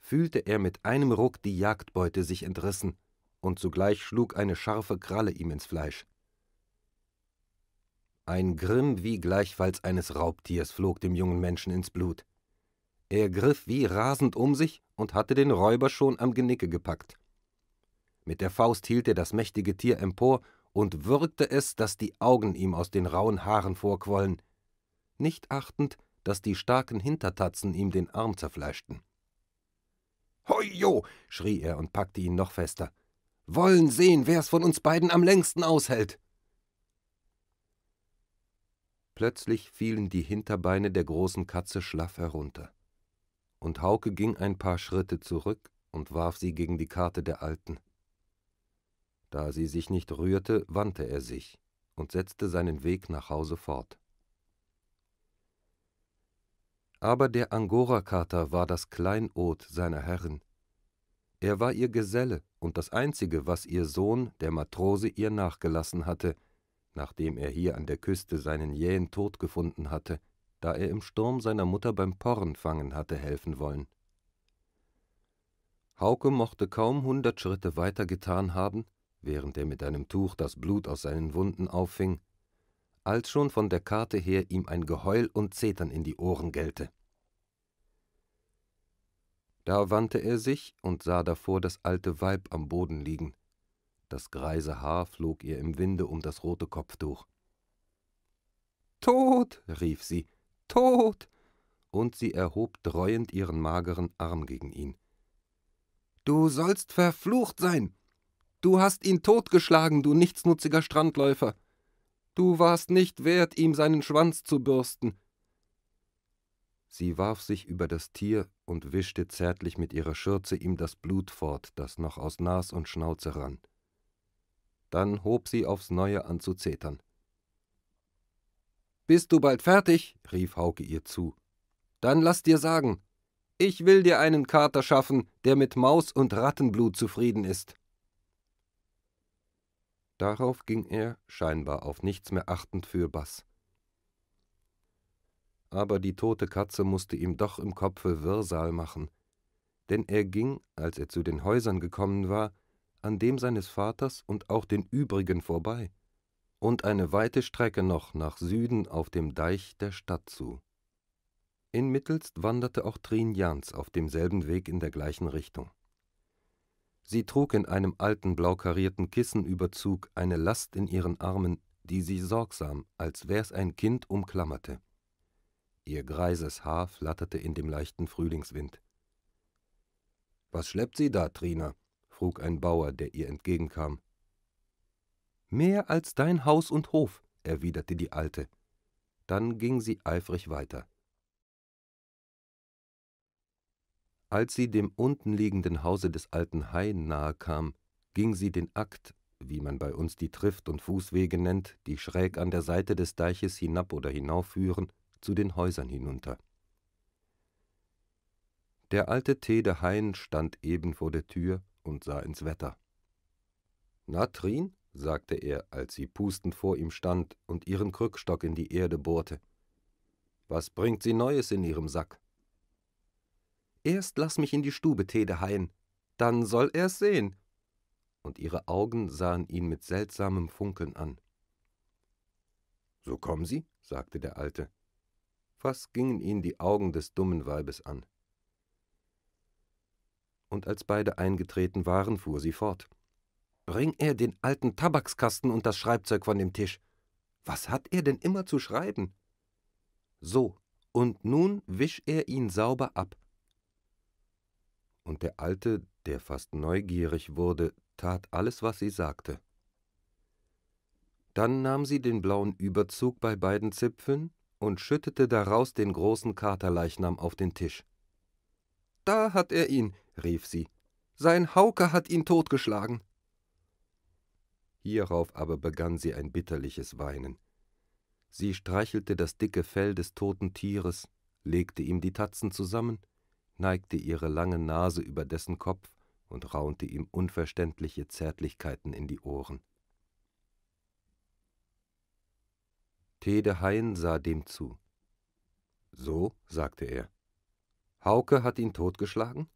fühlte er mit einem Ruck die Jagdbeute sich entrissen, und zugleich schlug eine scharfe Kralle ihm ins Fleisch. Ein Grimm wie gleichfalls eines Raubtiers flog dem jungen Menschen ins Blut. Er griff wie rasend um sich und hatte den Räuber schon am Genicke gepackt. Mit der Faust hielt er das mächtige Tier empor und würgte es, dass die Augen ihm aus den rauen Haaren vorquollen, nicht achtend, dass die starken Hintertatzen ihm den Arm zerfleischten. »Hoijo«, schrie er und packte ihn noch fester, »wollen sehen, wer's von uns beiden am längsten aushält!« Plötzlich fielen die Hinterbeine der großen Katze schlaff herunter, und Hauke ging ein paar Schritte zurück und warf sie gegen die Karte der Alten. Da sie sich nicht rührte, wandte er sich und setzte seinen Weg nach Hause fort. Aber der Angorakater war das Kleinod seiner Herrin. Er war ihr Geselle und das Einzige, was ihr Sohn, der Matrose, ihr nachgelassen hatte, nachdem er hier an der Küste seinen jähen Tod gefunden hatte, da er im Sturm seiner Mutter beim Porrenfangen hatte helfen wollen. Hauke mochte kaum hundert Schritte weiter getan haben, während er mit einem Tuch das Blut aus seinen Wunden auffing, als schon von der Karte her ihm ein Geheul und Zetern in die Ohren gellte. Da wandte er sich und sah davor das alte Weib am Boden liegen. Das greise Haar flog ihr im Winde um das rote Kopftuch. »Tod«, rief sie, »Tod«, und sie erhob dreuend ihren mageren Arm gegen ihn. »Du sollst verflucht sein! Du hast ihn totgeschlagen, du nichtsnutziger Strandläufer! Du warst nicht wert, ihm seinen Schwanz zu bürsten!« Sie warf sich über das Tier und wischte zärtlich mit ihrer Schürze ihm das Blut fort, das noch aus Nas und Schnauze rann. Dann hob sie aufs Neue an zu zetern. »Bist du bald fertig?« rief Hauke ihr zu. »Dann lass dir sagen, ich will dir einen Kater schaffen, der mit Maus- und Rattenblut zufrieden ist.« Darauf ging er, scheinbar auf nichts mehr achtend, fürbaß. Aber die tote Katze musste ihm doch im Kopfe Wirrsal machen, denn er ging, als er zu den Häusern gekommen war, an dem seines Vaters und auch den übrigen vorbei und eine weite Strecke noch nach Süden auf dem Deich der Stadt zu. Inmittelst wanderte auch Trien Jans auf demselben Weg in der gleichen Richtung. Sie trug in einem alten blaukarierten Kissenüberzug eine Last in ihren Armen, die sie sorgsam, als wär's ein Kind, umklammerte. Ihr greises Haar flatterte in dem leichten Frühlingswind. »Was schleppt sie da, Trina?« frug ein Bauer, der ihr entgegenkam. »Mehr als dein Haus und Hof«, erwiderte die Alte. Dann ging sie eifrig weiter. Als sie dem unten liegenden Hause des alten Haien nahe kam, ging sie den Akt, wie man bei uns die Trift- und Fußwege nennt, die schräg an der Seite des Deiches hinab oder hinaufführen, zu den Häusern hinunter. Der alte Tede Haien stand eben vor der Tür und sah ins Wetter. »Na, Trien?« sagte er, als sie pustend vor ihm stand und ihren Krückstock in die Erde bohrte. »Was bringt sie Neues in ihrem Sack?« »Erst lass mich in die Stube, Tede Haien, dann soll er's sehen.« Und ihre Augen sahen ihn mit seltsamem Funkeln an. »So kommen Sie«, sagte der Alte. Fast gingen ihn die Augen des dummen Weibes an. Und als beide eingetreten waren, fuhr sie fort. »Bring er den alten Tabakskasten und das Schreibzeug von dem Tisch. Was hat er denn immer zu schreiben? So, und nun wisch er ihn sauber ab.« Und der Alte, der fast neugierig wurde, tat alles, was sie sagte. Dann nahm sie den blauen Überzug bei beiden Zipfeln und schüttete daraus den großen Katerleichnam auf den Tisch. »Da hat er ihn«, rief sie, »sein Hauke hat ihn totgeschlagen.« Hierauf aber begann sie ein bitterliches Weinen. Sie streichelte das dicke Fell des toten Tieres, legte ihm die Tatzen zusammen, neigte ihre lange Nase über dessen Kopf und raunte ihm unverständliche Zärtlichkeiten in die Ohren. Tede Haien sah dem zu. »So«, sagte er, »Hauke hat ihn totgeschlagen?«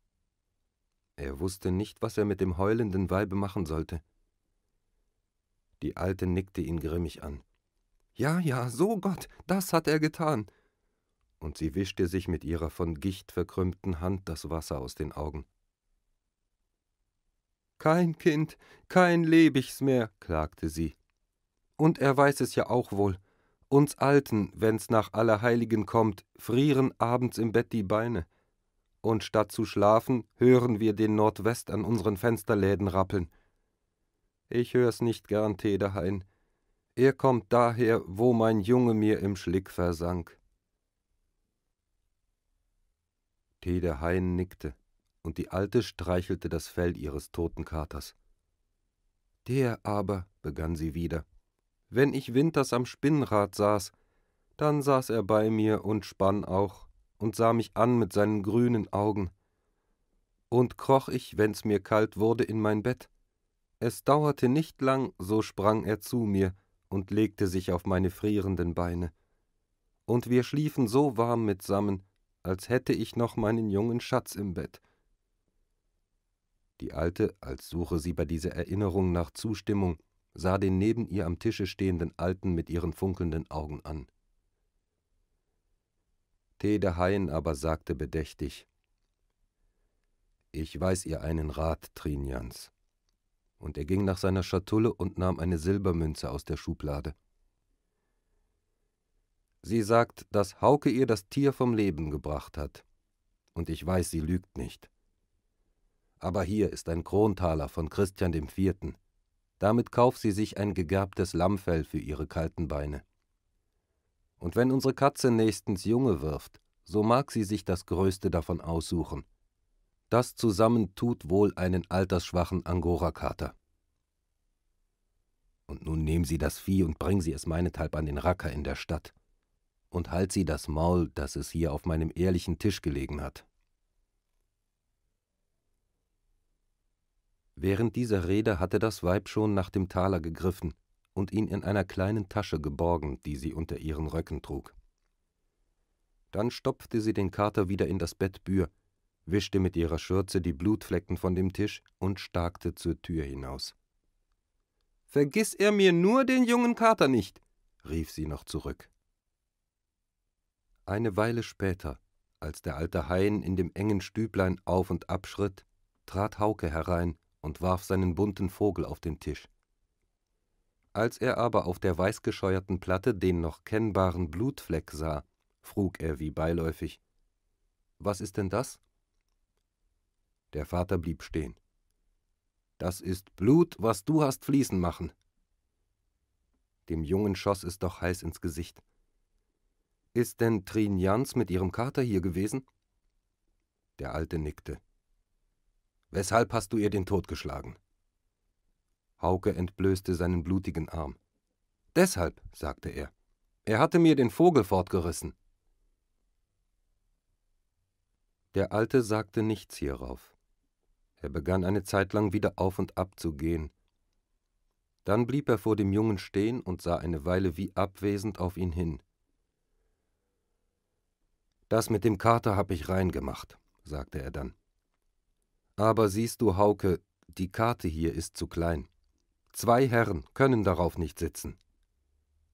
Er wusste nicht, was er mit dem heulenden Weibe machen sollte. Die Alte nickte ihn grimmig an. »Ja, ja, so Gott, das hat er getan!« Und sie wischte sich mit ihrer von Gicht verkrümmten Hand das Wasser aus den Augen. »Kein Kind, kein Lebigs mehr«, klagte sie. »Und er weiß es ja auch wohl. Uns Alten, wenn's nach Allerheiligen kommt, frieren abends im Bett die Beine. Und statt zu schlafen, hören wir den Nordwest an unseren Fensterläden rappeln. Ich hör's nicht gern, Tede Haien. Er kommt daher, wo mein Junge mir im Schlick versank.« Tede Haien nickte, und die Alte streichelte das Fell ihres toten Katers. »Der aber«, begann sie wieder, »wenn ich winters am Spinnrad saß, dann saß er bei mir und spann auch und sah mich an mit seinen grünen Augen. Und kroch ich, wenn's mir kalt wurde, in mein Bett. Es dauerte nicht lang, so sprang er zu mir und legte sich auf meine frierenden Beine. Und wir schliefen so warm mitsammen, als hätte ich noch meinen jungen Schatz im Bett.« Die Alte, als suche sie bei dieser Erinnerung nach Zustimmung, sah den neben ihr am Tische stehenden Alten mit ihren funkelnden Augen an. Tede Haien aber sagte bedächtig: »Ich weiß ihr einen Rat, Trien Jans.« Und er ging nach seiner Schatulle und nahm eine Silbermünze aus der Schublade. »Sie sagt, dass Hauke ihr das Tier vom Leben gebracht hat. Und ich weiß, sie lügt nicht. Aber hier ist ein Krontaler von Christian dem Vierten. Damit kauft sie sich ein gegerbtes Lammfell für ihre kalten Beine. Und wenn unsere Katze nächstens Junge wirft, so mag sie sich das Größte davon aussuchen. Das zusammen tut wohl einen altersschwachen Angorakater. Und nun nehmen Sie das Vieh und bringen Sie es meinethalb an den Racker in der Stadt. Und halt Sie das Maul, dass es hier auf meinem ehrlichen Tisch gelegen hat.« Während dieser Rede hatte das Weib schon nach dem Taler gegriffen und ihn in einer kleinen Tasche geborgen, die sie unter ihren Röcken trug. Dann stopfte sie den Kater wieder in das Bettbühr, wischte mit ihrer Schürze die Blutflecken von dem Tisch und starkte zur Tür hinaus. »Vergiss er mir nur den jungen Kater nicht«, rief sie noch zurück. Eine Weile später, als der alte Haien in dem engen Stüblein auf und ab schritt, trat Hauke herein und warf seinen bunten Vogel auf den Tisch. Als er aber auf der weißgescheuerten Platte den noch kennbaren Blutfleck sah, frug er wie beiläufig: »Was ist denn das?« Der Vater blieb stehen. »Das ist Blut, was du hast fließen machen.« Dem Jungen schoss es doch heiß ins Gesicht. »Ist denn Trien Jans mit ihrem Kater hier gewesen?« Der Alte nickte. »Weshalb hast du ihr den Tod geschlagen?« Hauke entblößte seinen blutigen Arm. »Deshalb«, sagte er, »er hatte mir den Vogel fortgerissen.« Der Alte sagte nichts hierauf. Er begann eine Zeit lang wieder auf und ab zu gehen. Dann blieb er vor dem Jungen stehen und sah eine Weile wie abwesend auf ihn hin. »Das mit dem Kater hab ich rein gemacht«, sagte er dann. »Aber siehst du, Hauke, die Karte hier ist zu klein. Zwei Herren können darauf nicht sitzen.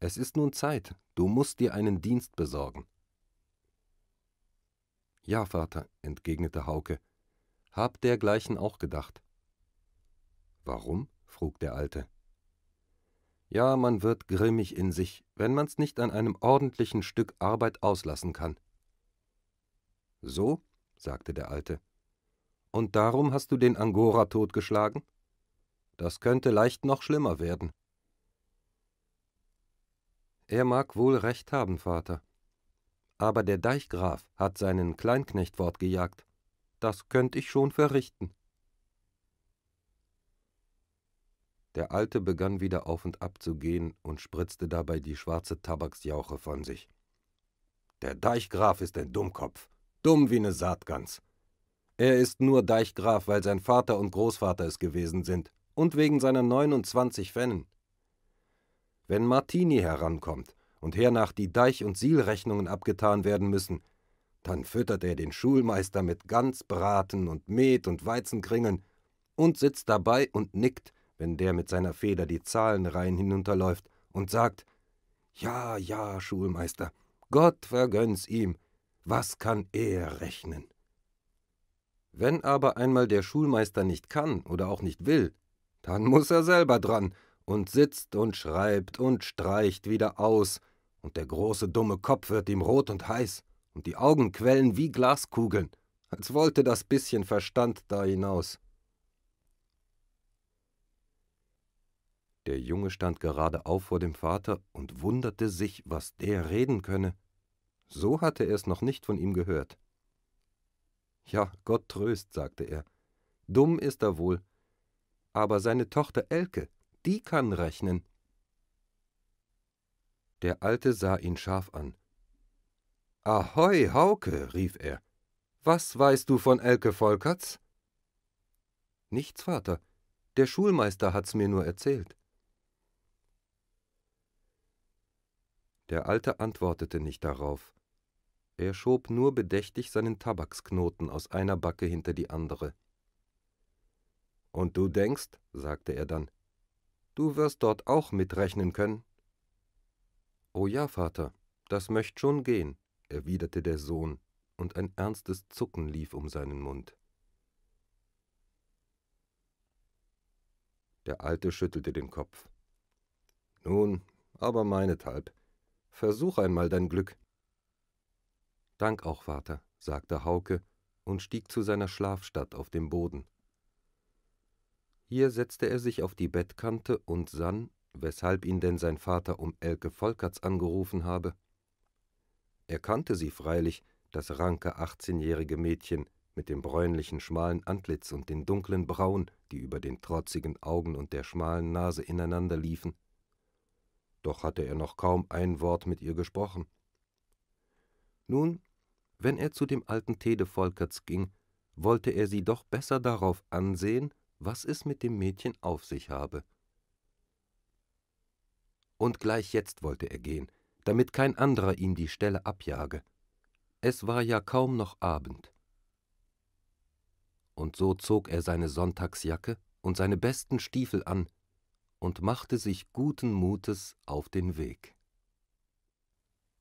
Es ist nun Zeit, du musst dir einen Dienst besorgen.« »Ja, Vater«, entgegnete Hauke, »hab dergleichen auch gedacht.« »Warum?« frug der Alte. »Ja, man wird grimmig in sich, wenn man's nicht an einem ordentlichen Stück Arbeit auslassen kann.« »So?« sagte der Alte. »Und darum hast du den Angora totgeschlagen? Das könnte leicht noch schlimmer werden.« »Er mag wohl recht haben, Vater. Aber der Deichgraf hat seinen Kleinknecht fortgejagt. Das könnte ich schon verrichten.« Der Alte begann wieder auf und ab zu gehen und spritzte dabei die schwarze Tabaksjauche von sich. »Der Deichgraf ist ein Dummkopf, dumm wie eine Saatgans. Er ist nur Deichgraf, weil sein Vater und Großvater es gewesen sind und wegen seiner neunundzwanzig Fennen. Wenn Martini herankommt und hernach die Deich- und Sielrechnungen abgetan werden müssen, dann füttert er den Schulmeister mit Gansbraten und Met und Weizenkringeln und sitzt dabei und nickt, wenn der mit seiner Feder die Zahlenreihen hinunterläuft und sagt: »Ja, ja, Schulmeister, Gott vergönn's ihm, was kann er rechnen?« Wenn aber einmal der Schulmeister nicht kann oder auch nicht will, dann muss er selber dran und sitzt und schreibt und streicht wieder aus, und der große dumme Kopf wird ihm rot und heiß und die Augen quellen wie Glaskugeln, als wollte das bisschen Verstand da hinaus. Der Junge stand gerade auf vor dem Vater und wunderte sich, was der reden könne. So hatte er es noch nicht von ihm gehört. »Ja, Gott tröst«, sagte er, »dumm ist er wohl, aber seine Tochter Elke, die kann rechnen.« Der Alte sah ihn scharf an. »Ahoi, Hauke«, rief er, »was weißt du von Elke Volkerts?« »Nichts, Vater, der Schulmeister hat's mir nur erzählt.« Der Alte antwortete nicht darauf. Er schob nur bedächtig seinen Tabaksknoten aus einer Backe hinter die andere. »Und du denkst«, sagte er dann, »du wirst dort auch mitrechnen können?« »Oh ja, Vater, das möcht schon gehen«, erwiderte der Sohn, und ein ernstes Zucken lief um seinen Mund. Der Alte schüttelte den Kopf. »Nun, aber meinethalb, versuch einmal dein Glück.« »Dank auch, Vater«, sagte Hauke und stieg zu seiner Schlafstatt auf dem Boden. Hier setzte er sich auf die Bettkante und sann, weshalb ihn denn sein Vater um Elke Volkerts angerufen habe. Er kannte sie freilich, das ranke achtzehnjährige Mädchen mit dem bräunlichen schmalen Antlitz und den dunklen Brauen, die über den trotzigen Augen und der schmalen Nase ineinander liefen. Doch hatte er noch kaum ein Wort mit ihr gesprochen. Nun, wenn er zu dem alten Thede Volkerts ging, wollte er sie doch besser darauf ansehen, was es mit dem Mädchen auf sich habe. Und gleich jetzt wollte er gehen, damit kein anderer ihm die Stelle abjage. Es war ja kaum noch Abend. Und so zog er seine Sonntagsjacke und seine besten Stiefel an und machte sich guten Mutes auf den Weg.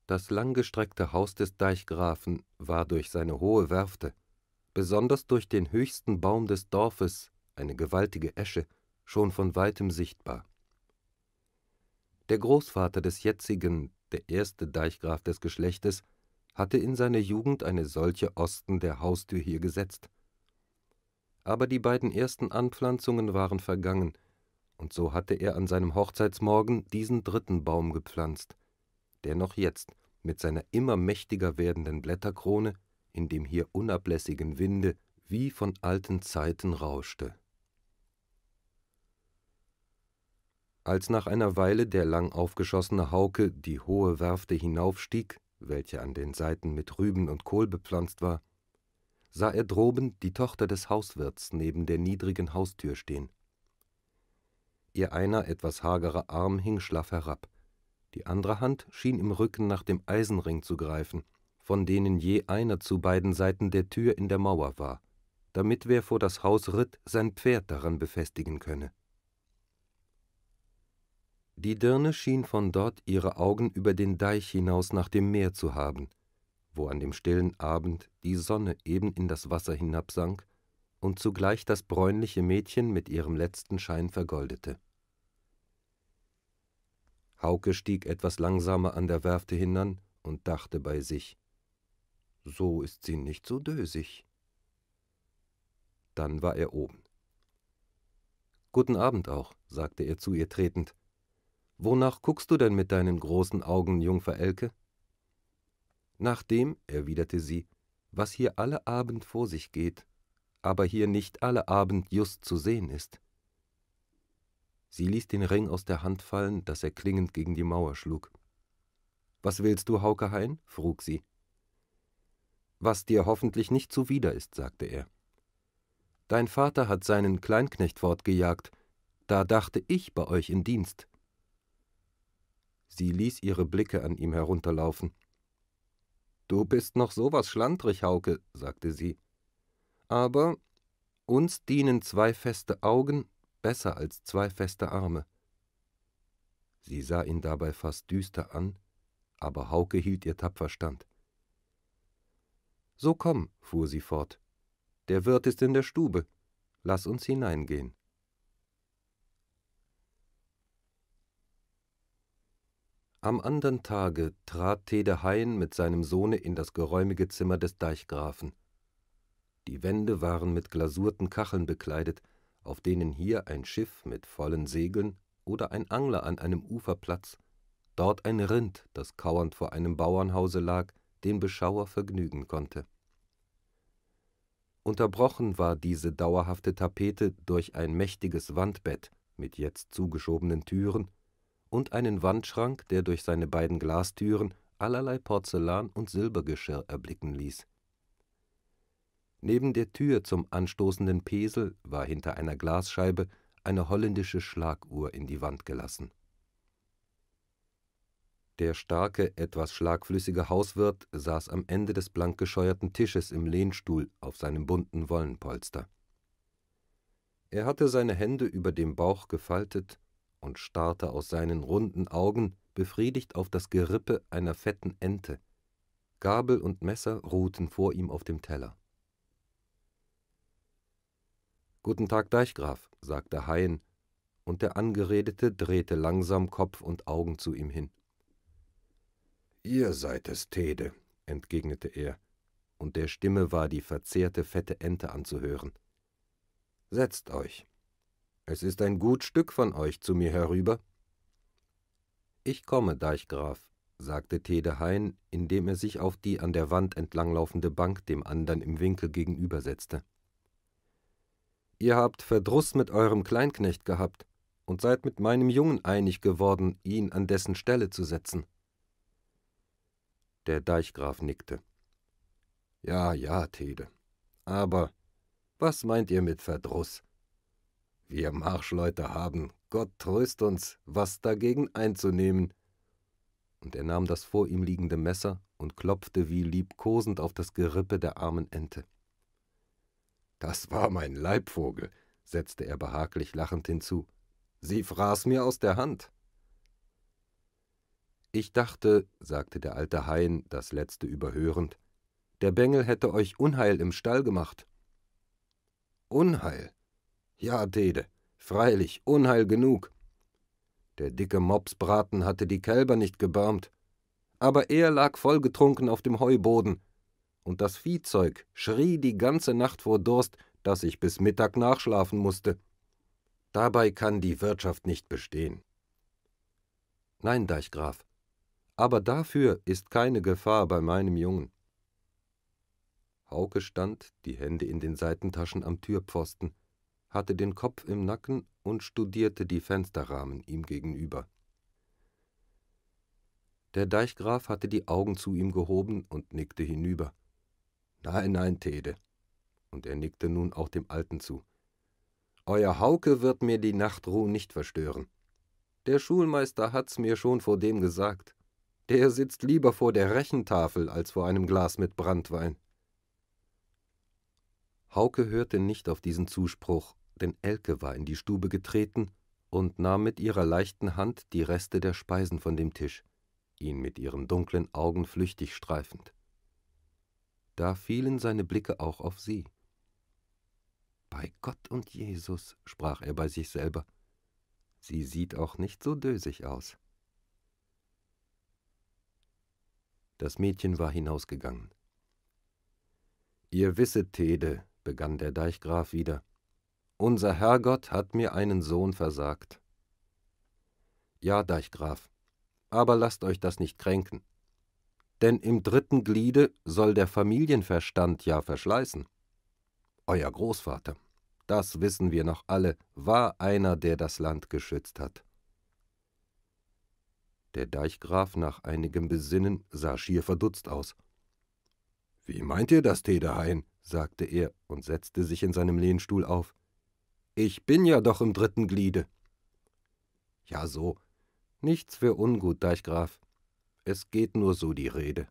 Das langgestreckte Haus des Deichgrafen war durch seine hohe Werfte, besonders durch den höchsten Baum des Dorfes, eine gewaltige Esche, schon von weitem sichtbar. Der Großvater des jetzigen, der erste Deichgraf des Geschlechtes, hatte in seiner Jugend eine solche Osten der Haustür hier gesetzt. Aber die beiden ersten Anpflanzungen waren vergangen, und so hatte er an seinem Hochzeitsmorgen diesen dritten Baum gepflanzt, der noch jetzt mit seiner immer mächtiger werdenden Blätterkrone in dem hier unablässigen Winde wie von alten Zeiten rauschte. Als nach einer Weile der lang aufgeschossene Hauke die hohe Werfte hinaufstieg, welche an den Seiten mit Rüben und Kohl bepflanzt war, sah er droben die Tochter des Hauswirts neben der niedrigen Haustür stehen. Ihr einer etwas hagerer Arm hing schlaff herab, die andere Hand schien im Rücken nach dem Eisenring zu greifen, von denen je einer zu beiden Seiten der Tür in der Mauer war, damit wer vor das Haus ritt, sein Pferd daran befestigen könne. Die Dirne schien von dort ihre Augen über den Deich hinaus nach dem Meer zu haben, wo an dem stillen Abend die Sonne eben in das Wasser hinabsank und zugleich das bräunliche Mädchen mit ihrem letzten Schein vergoldete. Hauke stieg etwas langsamer an der Werfte hinan und dachte bei sich, so ist sie nicht so dösig. Dann war er oben. »Guten Abend auch«, sagte er zu ihr tretend. »Wonach guckst du denn mit deinen großen Augen, Jungfer Elke?« »Nach dem«, erwiderte sie, »was hier alle Abend vor sich geht, aber hier nicht alle Abend just zu sehen ist.« Sie ließ den Ring aus der Hand fallen, dass er klingend gegen die Mauer schlug. »Was willst du, Hauke Haien?« frug sie. »Was dir hoffentlich nicht zuwider ist«, sagte er. »Dein Vater hat seinen Kleinknecht fortgejagt, da dachte ich bei euch im Dienst.« Sie ließ ihre Blicke an ihm herunterlaufen. »Du bist noch sowas schlandrig, Hauke«, sagte sie. »Aber uns dienen zwei feste Augen besser als zwei feste Arme.« Sie sah ihn dabei fast düster an, aber Hauke hielt ihr tapfer stand. »So komm«, fuhr sie fort, »der Wirt ist in der Stube, lass uns hineingehen.« Am andern Tage trat Tede Haien mit seinem Sohne in das geräumige Zimmer des Deichgrafen. Die Wände waren mit glasurten Kacheln bekleidet, auf denen hier ein Schiff mit vollen Segeln oder ein Angler an einem Uferplatz, dort ein Rind, das kauernd vor einem Bauernhause lag, den Beschauer vergnügen konnte. Unterbrochen war diese dauerhafte Tapete durch ein mächtiges Wandbett mit jetzt zugeschobenen Türen und einen Wandschrank, der durch seine beiden Glastüren allerlei Porzellan und Silbergeschirr erblicken ließ. Neben der Tür zum anstoßenden Pesel war hinter einer Glasscheibe eine holländische Schlaguhr in die Wand gelassen. Der starke, etwas schlagflüssige Hauswirt saß am Ende des blank gescheuerten Tisches im Lehnstuhl auf seinem bunten Wollenpolster. Er hatte seine Hände über dem Bauch gefaltet und starrte aus seinen runden Augen befriedigt auf das Gerippe einer fetten Ente. Gabel und Messer ruhten vor ihm auf dem Teller. »Guten Tag, Deichgraf«, sagte Haien, und der Angeredete drehte langsam Kopf und Augen zu ihm hin. »Ihr seid es, Tede«, entgegnete er, und der Stimme war die verzehrte fette Ente anzuhören. »Setzt euch. Es ist ein gut Stück von euch zu mir herüber.« »Ich komme, Deichgraf«, sagte Tede Haien, indem er sich auf die an der Wand entlanglaufende Bank dem anderen im Winkel gegenübersetzte. »Ihr habt Verdruss mit eurem Kleinknecht gehabt und seid mit meinem Jungen einig geworden, ihn an dessen Stelle zu setzen.« Der Deichgraf nickte. »Ja, ja, Tede, aber was meint ihr mit Verdruss? Wir Marschleute haben, Gott tröst uns, was dagegen einzunehmen.« Und er nahm das vor ihm liegende Messer und klopfte wie liebkosend auf das Gerippe der armen Ente. »Das war mein Leibvogel«, setzte er behaglich lachend hinzu. »Sie fraß mir aus der Hand.« »Ich dachte«, sagte der alte Haien, das letzte überhörend, »der Bengel hätte euch Unheil im Stall gemacht.« »Unheil? Ja, Tede, freilich, Unheil genug. Der dicke Mopsbraten hatte die Kälber nicht gebärmt, aber er lag vollgetrunken auf dem Heuboden, und das Viehzeug schrie die ganze Nacht vor Durst, dass ich bis Mittag nachschlafen musste. Dabei kann die Wirtschaft nicht bestehen.« »Nein, Deichgraf, aber dafür ist keine Gefahr bei meinem Jungen.« Hauke stand, die Hände in den Seitentaschen am Türpfosten, hatte den Kopf im Nacken und studierte die Fensterrahmen ihm gegenüber. Der Deichgraf hatte die Augen zu ihm gehoben und nickte hinüber. »Nein, nein, Tede«, und er nickte nun auch dem Alten zu, »euer Hauke wird mir die Nachtruhe nicht verstören. Der Schulmeister hat's mir schon vor dem gesagt. Der sitzt lieber vor der Rechentafel als vor einem Glas mit Branntwein.« Hauke hörte nicht auf diesen Zuspruch, denn Elke war in die Stube getreten und nahm mit ihrer leichten Hand die Reste der Speisen von dem Tisch, ihn mit ihren dunklen Augen flüchtig streifend. Da fielen seine Blicke auch auf sie. »Bei Gott und Jesus«, sprach er bei sich selber, »sie sieht auch nicht so dösig aus.« Das Mädchen war hinausgegangen. »Ihr wisset, Tede«, begann der Deichgraf wieder, »unser Herrgott hat mir einen Sohn versagt.« »Ja, Deichgraf, aber lasst euch das nicht kränken. Denn im dritten Gliede soll der Familienverstand ja verschleißen. Euer Großvater, das wissen wir noch alle, war einer, der das Land geschützt hat.« Der Deichgraf nach einigem Besinnen sah schier verdutzt aus. »Wie meint ihr das, Tede Haien?«, sagte er und setzte sich in seinem Lehnstuhl auf. »Ich bin ja doch im dritten Gliede.« »Ja so, nichts für ungut, Deichgraf. Es geht nur so die Rede.«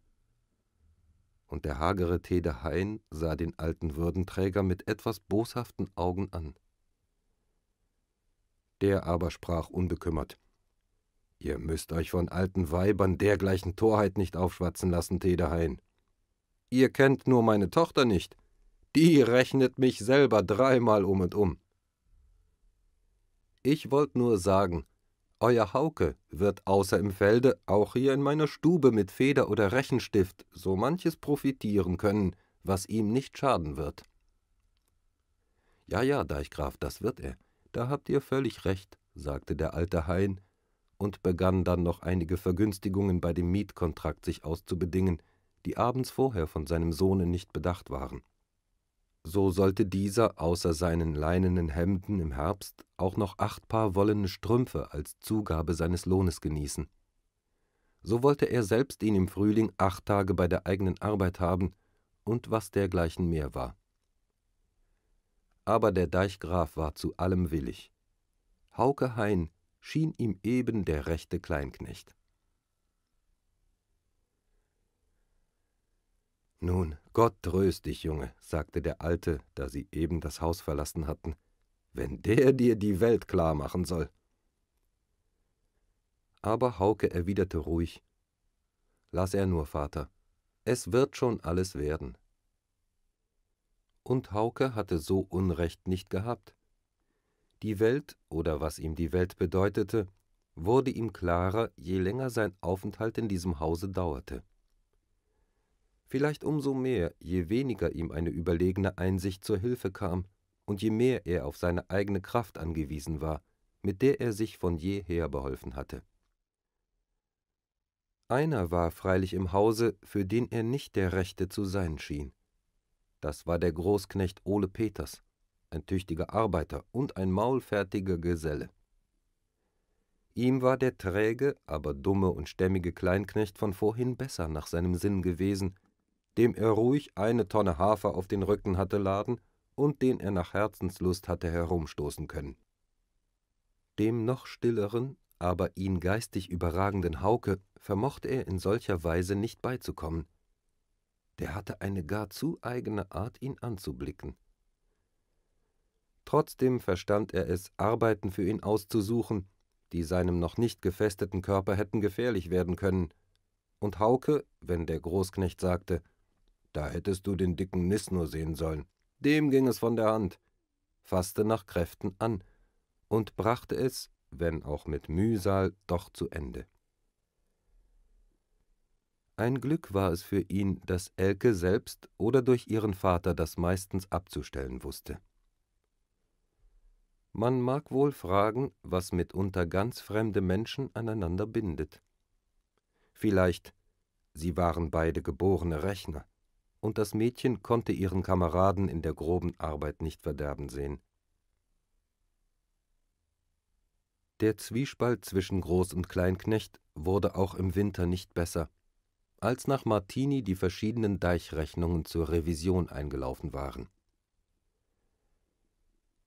Und der hagere Tede Haien sah den alten Würdenträger mit etwas boshaften Augen an. Der aber sprach unbekümmert: »Ihr müsst euch von alten Weibern dergleichen Torheit nicht aufschwatzen lassen, Tede Haien. Ihr kennt nur meine Tochter nicht. Die rechnet mich selber dreimal um und um. Ich wollt nur sagen, euer Hauke wird außer im Felde auch hier in meiner Stube mit Feder oder Rechenstift so manches profitieren können, was ihm nicht schaden wird.« »Ja, ja, Deichgraf, das wird er. Da habt ihr völlig recht«, sagte der alte Haien und begann dann noch einige Vergünstigungen bei dem Mietkontrakt sich auszubedingen, die abends vorher von seinem Sohne nicht bedacht waren. So sollte dieser außer seinen leinenen Hemden im Herbst auch noch acht Paar wollene Strümpfe als Zugabe seines Lohnes genießen. So wollte er selbst ihn im Frühling acht Tage bei der eigenen Arbeit haben und was dergleichen mehr war. Aber der Deichgraf war zu allem willig. Hauke Haien schien ihm eben der rechte Kleinknecht. »Nun, Gott tröst dich, Junge«, sagte der Alte, da sie eben das Haus verlassen hatten, »wenn der dir die Welt klar machen soll.« Aber Hauke erwiderte ruhig: »Lass er nur, Vater, es wird schon alles werden.« Und Hauke hatte so Unrecht nicht gehabt. Die Welt, oder was ihm die Welt bedeutete, wurde ihm klarer, je länger sein Aufenthalt in diesem Hause dauerte. Vielleicht umso mehr, je weniger ihm eine überlegene Einsicht zur Hilfe kam und je mehr er auf seine eigene Kraft angewiesen war, mit der er sich von jeher beholfen hatte. Einer war freilich im Hause, für den er nicht der Rechte zu sein schien. Das war der Großknecht Ole Peters, ein tüchtiger Arbeiter und ein maulfertiger Geselle. Ihm war der träge, aber dumme und stämmige Kleinknecht von vorhin besser nach seinem Sinn gewesen, dem er ruhig eine Tonne Hafer auf den Rücken hatte laden und den er nach Herzenslust hatte herumstoßen können. Dem noch stilleren, aber ihn geistig überragenden Hauke vermochte er in solcher Weise nicht beizukommen. Der hatte eine gar zu eigene Art, ihn anzublicken. Trotzdem verstand er es, Arbeiten für ihn auszusuchen, die seinem noch nicht gefesteten Körper hätten gefährlich werden können. Und Hauke, wenn der Großknecht sagte, »Da hättest du den dicken Nis nur sehen sollen«, dem ging es von der Hand, fasste nach Kräften an und brachte es, wenn auch mit Mühsal, doch zu Ende. Ein Glück war es für ihn, dass Elke selbst oder durch ihren Vater das meistens abzustellen wusste. Man mag wohl fragen, was mitunter ganz fremde Menschen aneinander bindet. Vielleicht, sie waren beide geborene Rechner, und das Mädchen konnte ihren Kameraden in der groben Arbeit nicht verderben sehen. Der Zwiespalt zwischen Groß- und Kleinknecht wurde auch im Winter nicht besser, als nach Martini die verschiedenen Deichrechnungen zur Revision eingelaufen waren.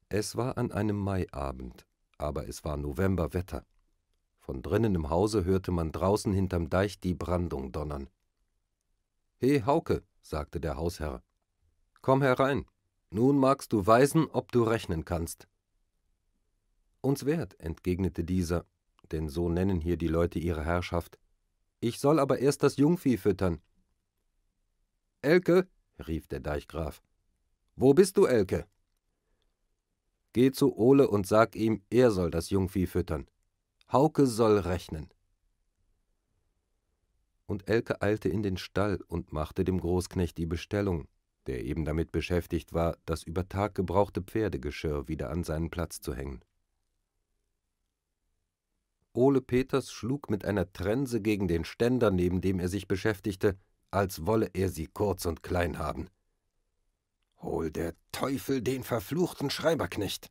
Es war an einem Maiabend, aber es war Novemberwetter. Von drinnen im Hause hörte man draußen hinterm Deich die Brandung donnern. »He, Hauke«, sagte der Hausherr, »komm herein, nun magst du weisen, ob du rechnen kannst.« »Uns wert«, entgegnete dieser, denn so nennen hier die Leute ihre Herrschaft. »Ich soll aber erst das Jungvieh füttern.« »Elke«, rief der Deichgraf, »wo bist du, Elke?« »Geh zu Ole und sag ihm, er soll das Jungvieh füttern. Hauke soll rechnen.« Und Elke eilte in den Stall und machte dem Großknecht die Bestellung, der eben damit beschäftigt war, das über Tag gebrauchte Pferdegeschirr wieder an seinen Platz zu hängen. Ole Peters schlug mit einer Trense gegen den Ständer, neben dem er sich beschäftigte, als wolle er sie kurz und klein haben. »Hol der Teufel den verfluchten Schreiberknecht!«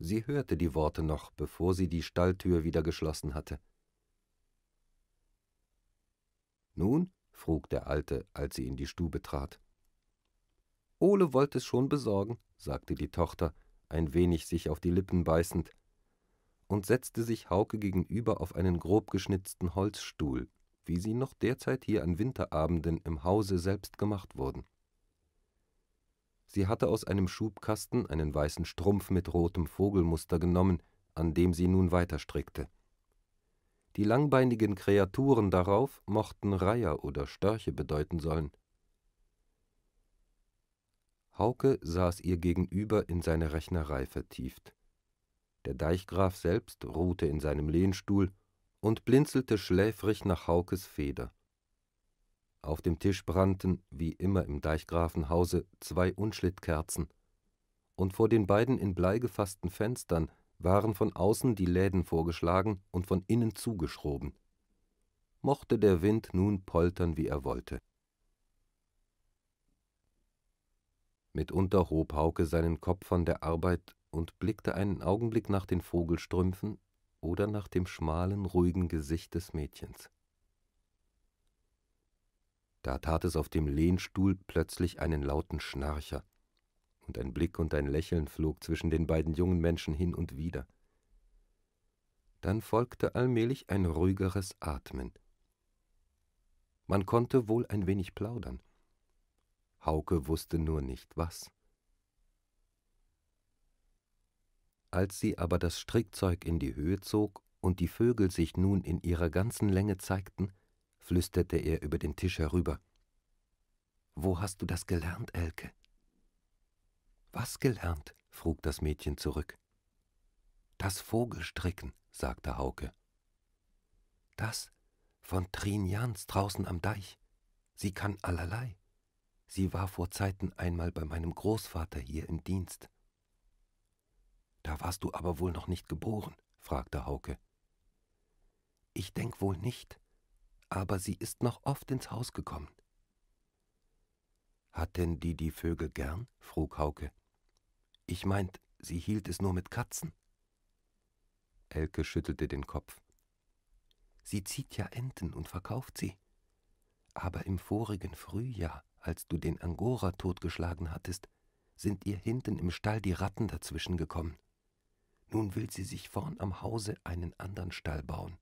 Sie hörte die Worte noch, bevor sie die Stalltür wieder geschlossen hatte. »Nun?« frug der Alte, als sie in die Stube trat. »Ole wollte es schon besorgen«, sagte die Tochter, ein wenig sich auf die Lippen beißend, und setzte sich Hauke gegenüber auf einen grob geschnitzten Holzstuhl, wie sie noch derzeit hier an Winterabenden im Hause selbst gemacht wurden. Sie hatte aus einem Schubkasten einen weißen Strumpf mit rotem Vogelmuster genommen, an dem sie nun weiterstrickte. Die langbeinigen Kreaturen darauf mochten Reiher oder Störche bedeuten sollen. Hauke saß ihr gegenüber in seine Rechnerei vertieft. Der Deichgraf selbst ruhte in seinem Lehnstuhl und blinzelte schläfrig nach Haukes Feder. Auf dem Tisch brannten, wie immer im Deichgrafenhause, zwei Unschlittkerzen, und vor den beiden in Blei gefassten Fenstern waren von außen die Läden vorgeschlagen und von innen zugeschoben. Mochte der Wind nun poltern, wie er wollte. Mitunter hob Hauke seinen Kopf von der Arbeit und blickte einen Augenblick nach den Vogelstrümpfen oder nach dem schmalen, ruhigen Gesicht des Mädchens. Da tat es auf dem Lehnstuhl plötzlich einen lauten Schnarcher, und ein Blick und ein Lächeln flog zwischen den beiden jungen Menschen hin und wieder. Dann folgte allmählich ein ruhigeres Atmen. Man konnte wohl ein wenig plaudern. Hauke wusste nur nicht, was. Als sie aber das Strickzeug in die Höhe zog und die Vögel sich nun in ihrer ganzen Länge zeigten, flüsterte er über den Tisch herüber. »Wo hast du das gelernt, Elke?« »Was gelernt?« frug das Mädchen zurück. »Das Vogelstricken«, sagte Hauke. »Das von Trien Jans draußen am Deich. Sie kann allerlei. Sie war vor Zeiten einmal bei meinem Großvater hier im Dienst.« »Da warst du aber wohl noch nicht geboren?« fragte Hauke. Ich denk wohl nicht, aber sie ist noch oft ins Haus gekommen.« »Hat denn die die Vögel gern?« frug Hauke. »Ich meint, sie hielt es nur mit Katzen.« Elke schüttelte den Kopf. »Sie zieht ja Enten und verkauft sie. Aber im vorigen Frühjahr, als du den Angora totgeschlagen hattest, sind ihr hinten im Stall die Ratten dazwischen gekommen. Nun will sie sich vorn am Hause einen anderen Stall bauen.«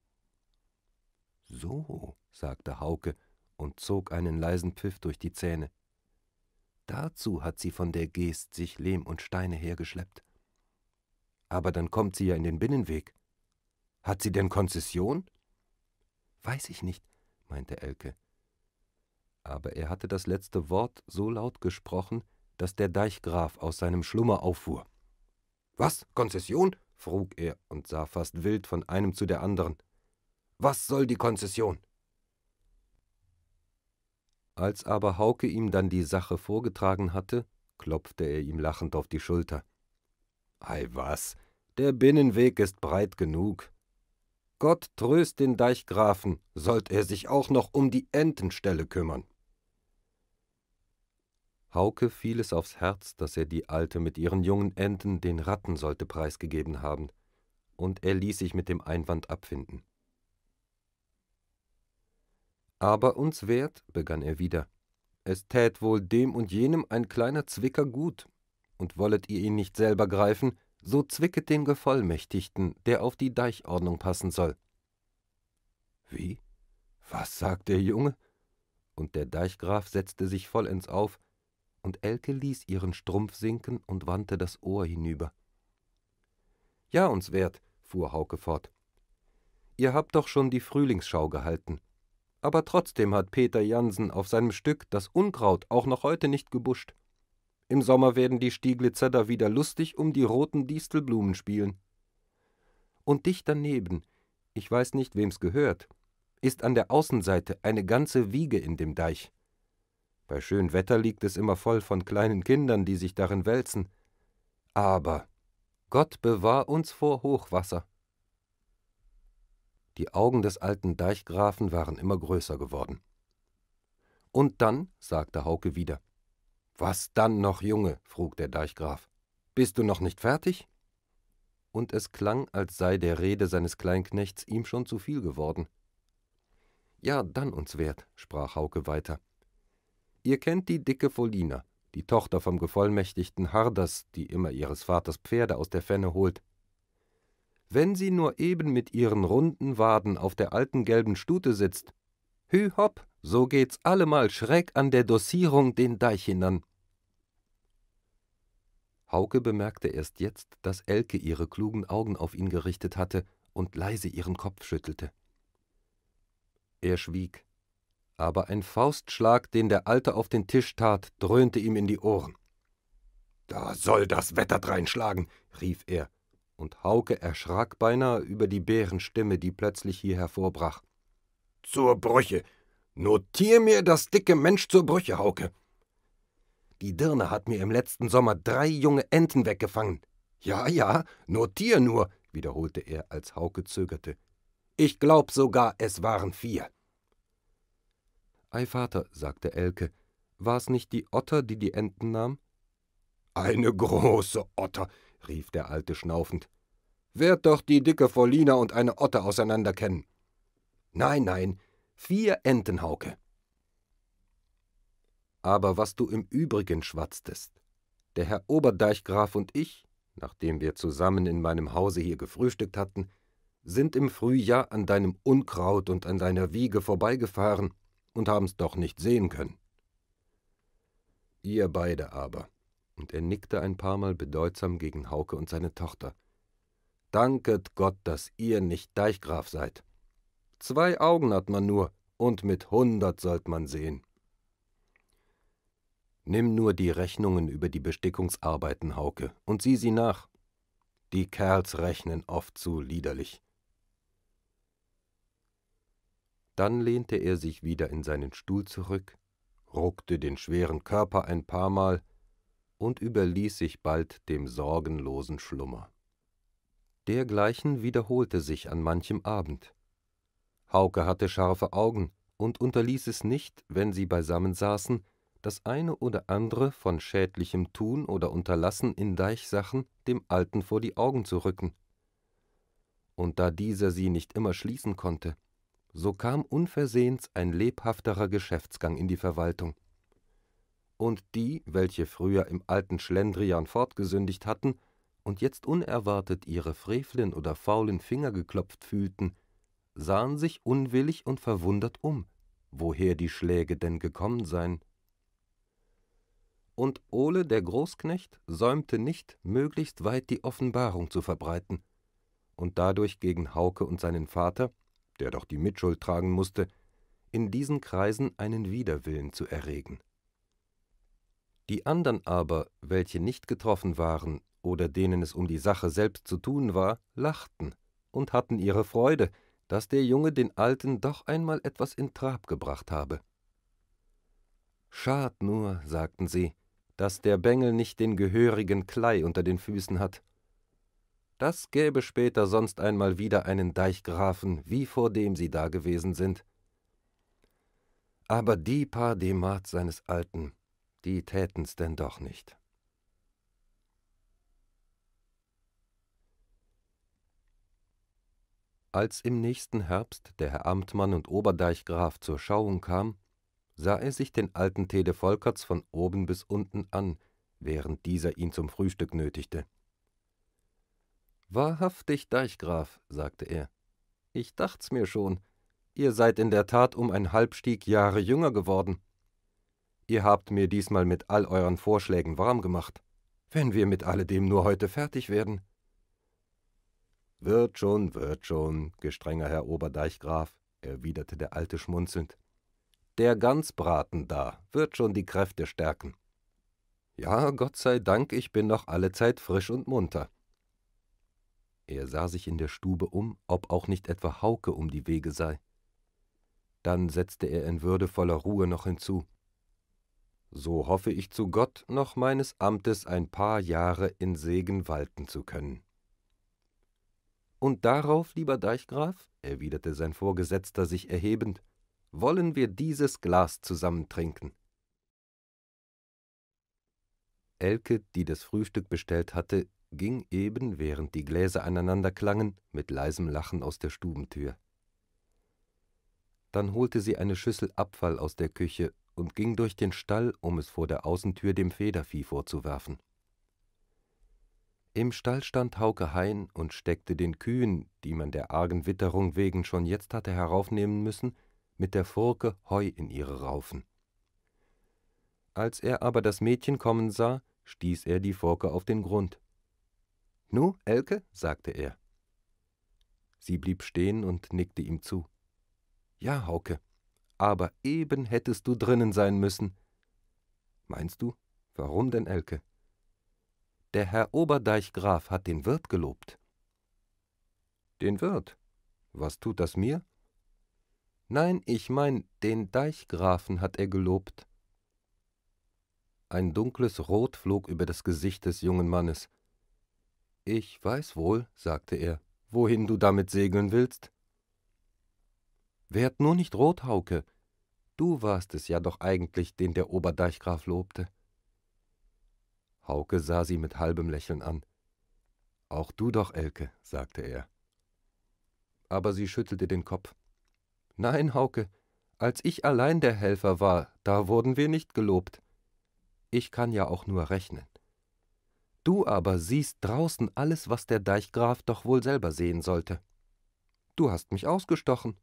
»So«, sagte Hauke und zog einen leisen Pfiff durch die Zähne. »Dazu hat sie von der Geest sich Lehm und Steine hergeschleppt.« »Aber dann kommt sie ja in den Binnenweg. Hat sie denn Konzession?« »Weiß ich nicht«, meinte Elke. Aber er hatte das letzte Wort so laut gesprochen, dass der Deichgraf aus seinem Schlummer auffuhr. »Was, Konzession?« frug er und sah fast wild von einem zu der anderen. »Was soll die Konzession?« Als aber Hauke ihm dann die Sache vorgetragen hatte, klopfte er ihm lachend auf die Schulter. »Ei was, der Binnenweg ist breit genug. Gott tröst den Deichgrafen, sollt er sich auch noch um die Entenstelle kümmern.« Hauke fiel es aufs Herz, dass er die Alte mit ihren jungen Enten den Ratten sollte preisgegeben haben, und er ließ sich mit dem Einwand abfinden. »Aber uns wert«, begann er wieder, »es tät wohl dem und jenem ein kleiner Zwicker gut, und wollet ihr ihn nicht selber greifen, so zwicket den Gevollmächtigten, der auf die Deichordnung passen soll.« »Wie? Was sagt der Junge?« Und der Deichgraf setzte sich vollends auf, und Elke ließ ihren Strumpf sinken und wandte das Ohr hinüber. »Ja, uns wert«, fuhr Hauke fort, »ihr habt doch schon die Frühlingsschau gehalten. Aber trotzdem hat Peter Jansen auf seinem Stück das Unkraut auch noch heute nicht gebuscht. Im Sommer werden die Stieglitzer da wieder lustig um die roten Distelblumen spielen. Und dicht daneben, ich weiß nicht, wem's gehört, ist an der Außenseite eine ganze Wiege in dem Deich. Bei schönem Wetter liegt es immer voll von kleinen Kindern, die sich darin wälzen. Aber Gott bewahr uns vor Hochwasser.« Die Augen des alten Deichgrafen waren immer größer geworden. »Und dann«, sagte Hauke wieder. »Was dann noch, Junge?« frug der Deichgraf. »Bist du noch nicht fertig?« Und es klang, als sei der Rede seines Kleinknechts ihm schon zu viel geworden. »Ja, dann uns wert«, sprach Hauke weiter. »Ihr kennt die dicke Folina, die Tochter vom Gevollmächtigten Harders, die immer ihres Vaters Pferde aus der Fenne holt. Wenn sie nur eben mit ihren runden Waden auf der alten gelben Stute sitzt, hü hopp, so geht's allemal schräg an der Dossierung den Deich hinan.« Hauke bemerkte erst jetzt, dass Elke ihre klugen Augen auf ihn gerichtet hatte und leise ihren Kopf schüttelte. Er schwieg, aber ein Faustschlag, den der Alte auf den Tisch tat, dröhnte ihm in die Ohren. »Da soll das Wetter dreinschlagen«, rief er. Und Hauke erschrak beinahe über die Bärenstimme, die plötzlich hier hervorbrach. »Zur Brüche! Notier mir das dicke Mensch zur Brüche, Hauke! Die Dirne hat mir im letzten Sommer drei junge Enten weggefangen. Ja, ja, notier nur«, wiederholte er, als Hauke zögerte. »Ich glaub sogar, es waren vier.« »Ei, Vater«, sagte Elke, »war's nicht die Otter, die die Enten nahm?« »Eine große Otter«, rief der Alte schnaufend. »Werd doch die dicke Folina und eine Otter auseinander kennen.« »Nein, nein, vier Enten, Hauke.« »Aber was du im Übrigen schwatztest, der Herr Oberdeichgraf und ich, nachdem wir zusammen in meinem Hause hier gefrühstückt hatten, sind im Frühjahr an deinem Unkraut und an deiner Wiege vorbeigefahren und haben's doch nicht sehen können. Ihr beide aber«, und er nickte ein paar Mal bedeutsam gegen Hauke und seine Tochter, »danket Gott, dass ihr nicht Deichgraf seid. Zwei Augen hat man nur, und mit hundert sollt man sehen. Nimm nur die Rechnungen über die Bestickungsarbeiten, Hauke, und sieh sie nach. Die Kerls rechnen oft zu liederlich.« Dann lehnte er sich wieder in seinen Stuhl zurück, ruckte den schweren Körper ein paar Mal und überließ sich bald dem sorgenlosen Schlummer. Dergleichen wiederholte sich an manchem Abend. Hauke hatte scharfe Augen und unterließ es nicht, wenn sie beisammen saßen, das eine oder andere von schädlichem Tun oder Unterlassen in Deichsachen dem Alten vor die Augen zu rücken. Und da dieser sie nicht immer schließen konnte, so kam unversehens ein lebhafterer Geschäftsgang in die Verwaltung. Und die, welche früher im alten Schlendrian fortgesündigt hatten und jetzt unerwartet ihre frevlen oder faulen Finger geklopft fühlten, sahen sich unwillig und verwundert um, woher die Schläge denn gekommen seien. Und Ole, der Großknecht, säumte nicht, möglichst weit die Offenbarung zu verbreiten und dadurch gegen Hauke und seinen Vater, der doch die Mitschuld tragen musste, in diesen Kreisen einen Widerwillen zu erregen. Die anderen aber, welche nicht getroffen waren oder denen es um die Sache selbst zu tun war, lachten und hatten ihre Freude, dass der Junge den Alten doch einmal etwas in Trab gebracht habe. »Schad nur«, sagten sie, »dass der Bengel nicht den gehörigen Klei unter den Füßen hat. Das gäbe später sonst einmal wieder einen Deichgrafen, wie vor dem sie da gewesen sind. Aber die paar D-Mark seines Alten, die täten's denn doch nicht.« Als im nächsten Herbst der Herr Amtmann und Oberdeichgraf zur Schauung kam, sah er sich den alten Thede Volkerts von oben bis unten an, während dieser ihn zum Frühstück nötigte. »Wahrhaftig, Deichgraf«, sagte er, »ich dacht's mir schon, ihr seid in der Tat um ein Halbstieg Jahre jünger geworden. Ihr habt mir diesmal mit all euren Vorschlägen warm gemacht, wenn wir mit alledem nur heute fertig werden.« »Wird schon, wird schon, gestrenger Herr Oberdeichgraf«, erwiderte der Alte schmunzelnd. »Der Gansbraten da wird schon die Kräfte stärken. Ja, Gott sei Dank, ich bin noch allezeit frisch und munter.« Er sah sich in der Stube um, ob auch nicht etwa Hauke um die Wege sei. Dann setzte er in würdevoller Ruhe noch hinzu: »So hoffe ich zu Gott, noch meines Amtes ein paar Jahre in Segen walten zu können.« »Und darauf, lieber Deichgraf«, erwiderte sein Vorgesetzter sich erhebend, »wollen wir dieses Glas zusammentrinken.« Elke, die das Frühstück bestellt hatte, ging eben, während die Gläser aneinander klangen, mit leisem Lachen aus der Stubentür. Dann holte sie eine Schüssel Abfall aus der Küche und ging durch den Stall, um es vor der Außentür dem Federvieh vorzuwerfen. Im Stall stand Hauke Haien und steckte den Kühen, die man der argen Witterung wegen schon jetzt hatte heraufnehmen müssen, mit der Furke Heu in ihre Raufen. Als er aber das Mädchen kommen sah, stieß er die Furke auf den Grund. »Nu, Elke«, sagte er. Sie blieb stehen und nickte ihm zu. »Ja, Hauke, aber eben hättest du drinnen sein müssen.« »Meinst du? Warum denn, Elke?« »Der Herr Oberdeichgraf hat den Wirt gelobt.« »Den Wirt? Was tut das mir?« »Nein, ich mein, den Deichgrafen hat er gelobt.« Ein dunkles Rot flog über das Gesicht des jungen Mannes. »Ich weiß wohl«, sagte er, »wohin du damit segeln willst.« »Werd nur nicht rot, Hauke. Du warst es ja doch eigentlich, den der Oberdeichgraf lobte.« Hauke sah sie mit halbem Lächeln an. »Auch du doch, Elke«, sagte er. Aber sie schüttelte den Kopf. »Nein, Hauke, als ich allein der Helfer war, da wurden wir nicht gelobt. Ich kann ja auch nur rechnen. Du aber siehst draußen alles, was der Deichgraf doch wohl selber sehen sollte. Du hast mich ausgestochen.«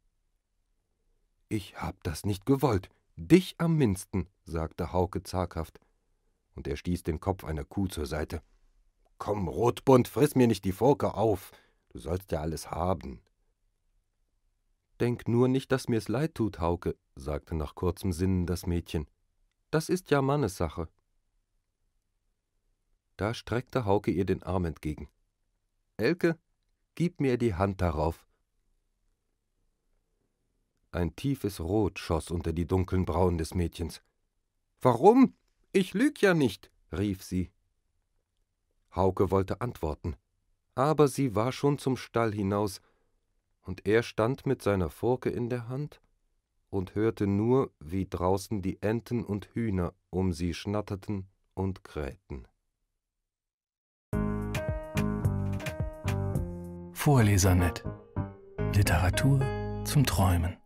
»Ich hab das nicht gewollt, dich am mindesten«, sagte Hauke zaghaft. Und er stieß den Kopf einer Kuh zur Seite. »Komm, Rotbund, friss mir nicht die Furke auf. Du sollst ja alles haben.« »Denk nur nicht, dass mir's leid tut, Hauke«, sagte nach kurzem Sinnen das Mädchen. »Das ist ja Mannessache.« Da streckte Hauke ihr den Arm entgegen. »Elke, gib mir die Hand darauf.« Ein tiefes Rot schoss unter die dunklen Brauen des Mädchens. »Warum? Ich lüg ja nicht«, rief sie. Hauke wollte antworten, aber sie war schon zum Stall hinaus, und er stand mit seiner Furke in der Hand und hörte nur, wie draußen die Enten und Hühner um sie schnatterten und krähten. Vorlesernet. Literatur zum Träumen.